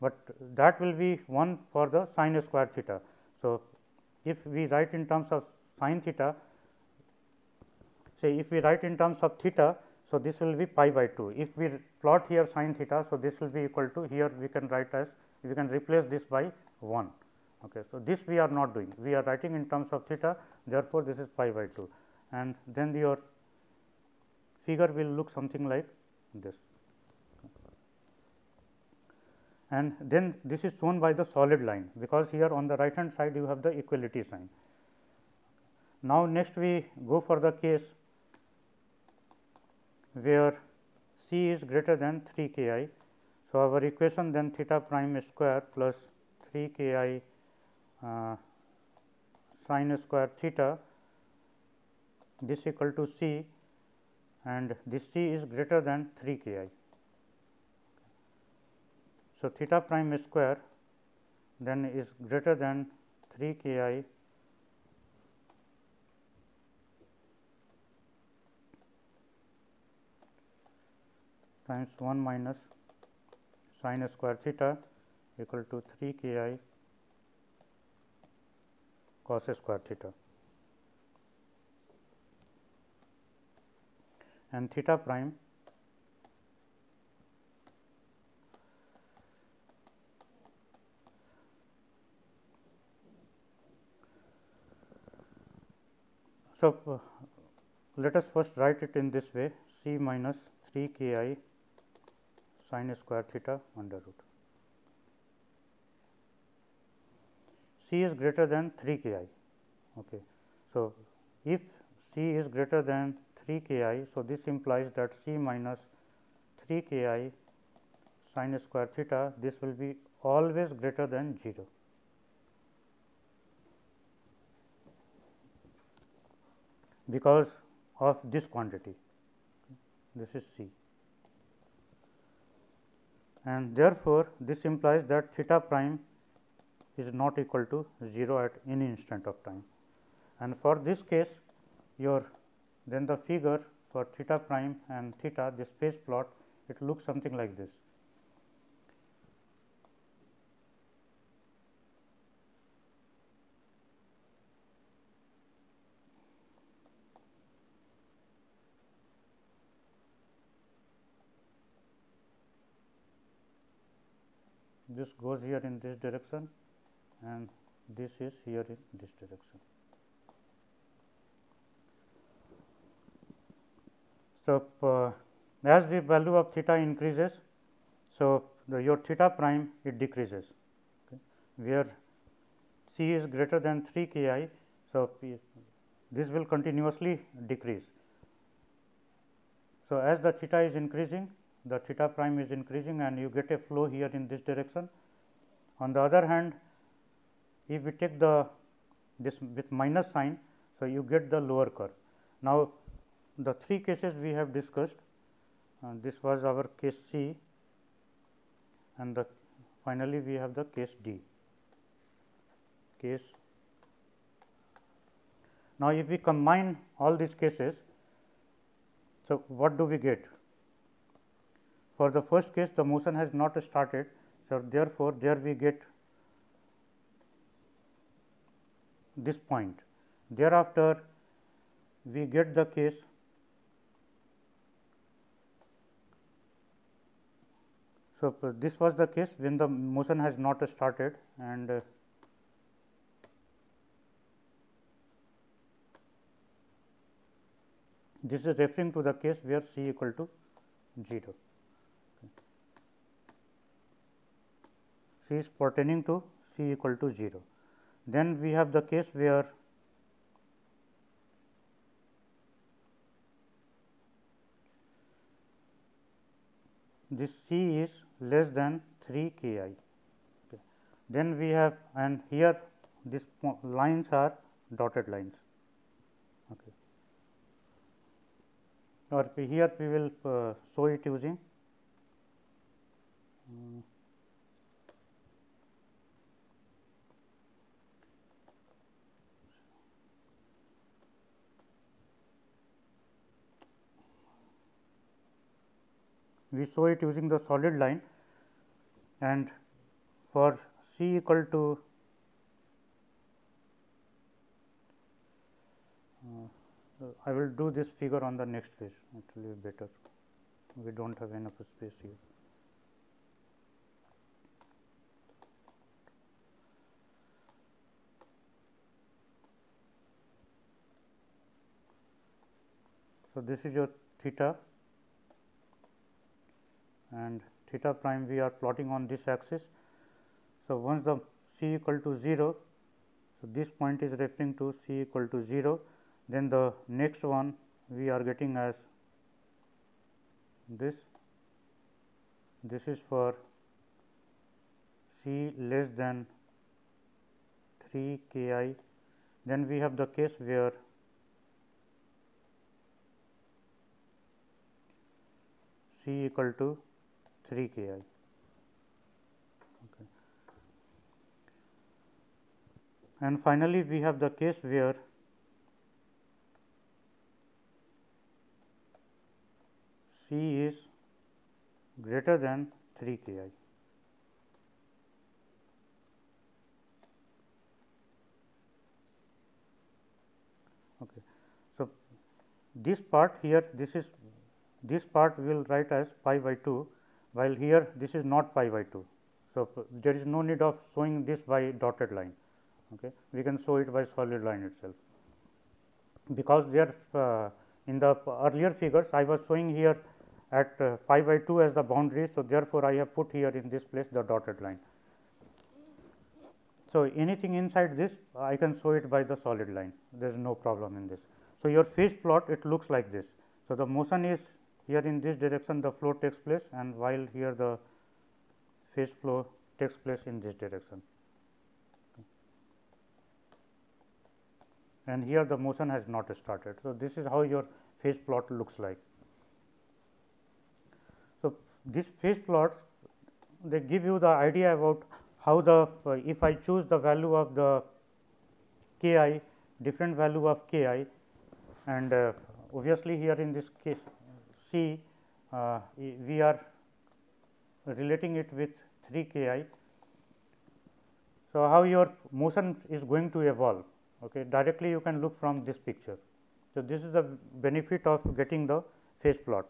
but that will be 1 for the sin square theta. So, if we write in terms of sin theta, say if we write in terms of theta, so this will be pi by 2. If we plot here sin theta, so this will be equal to, here we can write as, we can replace this by 1. Okay. So, this we are not doing, we are writing in terms of theta, therefore, this is pi by 2, and then your figure will look something like this. And then this is shown by the solid line, because here on the right hand side you have the equality sign. Now, next we go for the case where C is greater than 3 k I. So, our equation then theta prime square plus 3 k I sin square theta this equal to C, and this C is greater than 3 k I. So, theta prime square then is greater than 3 k I times 1 minus sin square theta equal to 3 k I cos square theta, and theta prime Let us first write it in this way: C minus 3 k I sin square theta under root. C is greater than 3 k I. Okay. So, if C is greater than 3 k I, so this implies that C minus 3 k I sin square theta, this will be always greater than 0. Because of this quantity, this is C, and therefore, this implies that theta prime is not equal to 0 at any instant of time. And for this case, then the figure for theta prime and theta, the phase plot, it looks something like this. This goes here in this direction and this is here in this direction. So, as the value of theta increases, so your theta prime it decreases, okay, where C is greater than 3 k I. So, this will continuously decrease. So, as the theta is increasing, the theta prime is increasing and you get a flow here in this direction. On the other hand, if we take this with minus sign, so you get the lower curve. Now, the three cases we have discussed, this was our case C, and finally, we have the case D. Now, if we combine all these cases, so what do we get? For the first case, the motion has not started. So, therefore, there we get this point. Thereafter, we get the case . So, this was the case when the motion has not started, and this is referring to the case where C equal to 0. C is pertaining to C equal to 0. Then we have the case where this C is less than 3 k I. Okay. Then we have, and here these lines are dotted lines. Okay. Or here we will show it using we show it using the solid line, and for C equal to I will do this figure on the next page, actually better, we do not have enough space here. So, this is your theta, and theta prime we are plotting on this axis. So, once the C equal to 0, so this point is referring to C equal to 0, then the next one we are getting as this. This is for C less than 3 k I. Then we have the case where C equal to 3 k I. Okay. And finally, we have the case where C is greater than 3 k I. Okay. So, this part here, this part we will write as pi by 2, while here this is not pi by 2. So, there is no need of showing this by dotted line, okay. We can show it by solid line itself, because their In the earlier figures, I was showing here at pi by 2 as the boundary. So, therefore, I have put here in this place the dotted line. So, anything inside this I can show it by the solid line, there is no problem in this. So, your phase plot it looks like this. So, the motion is here in this direction the flow takes place, and while here the phase flow takes place in this direction. And here the motion has not started. So, this is how your phase plot looks like. So, these phase plots they give you the idea about how the if I choose the value of the k I, different value of k I, and obviously here in this case c we are relating it with 3 k I. So, how your motion is going to evolve. Okay, directly you can look from this picture. So, this is the benefit of getting the phase plot.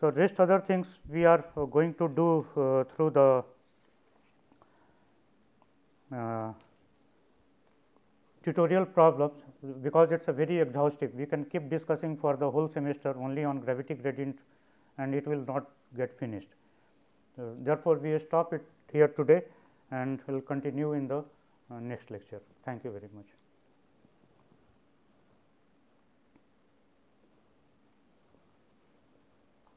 So, rest other things we are going to do through the tutorial problems, because it is a very exhaustive. We can keep discussing for the whole semester only on gravity gradient and it will not get finished. Therefore, we stop it here today and will continue in the next lecture. Thank you very much.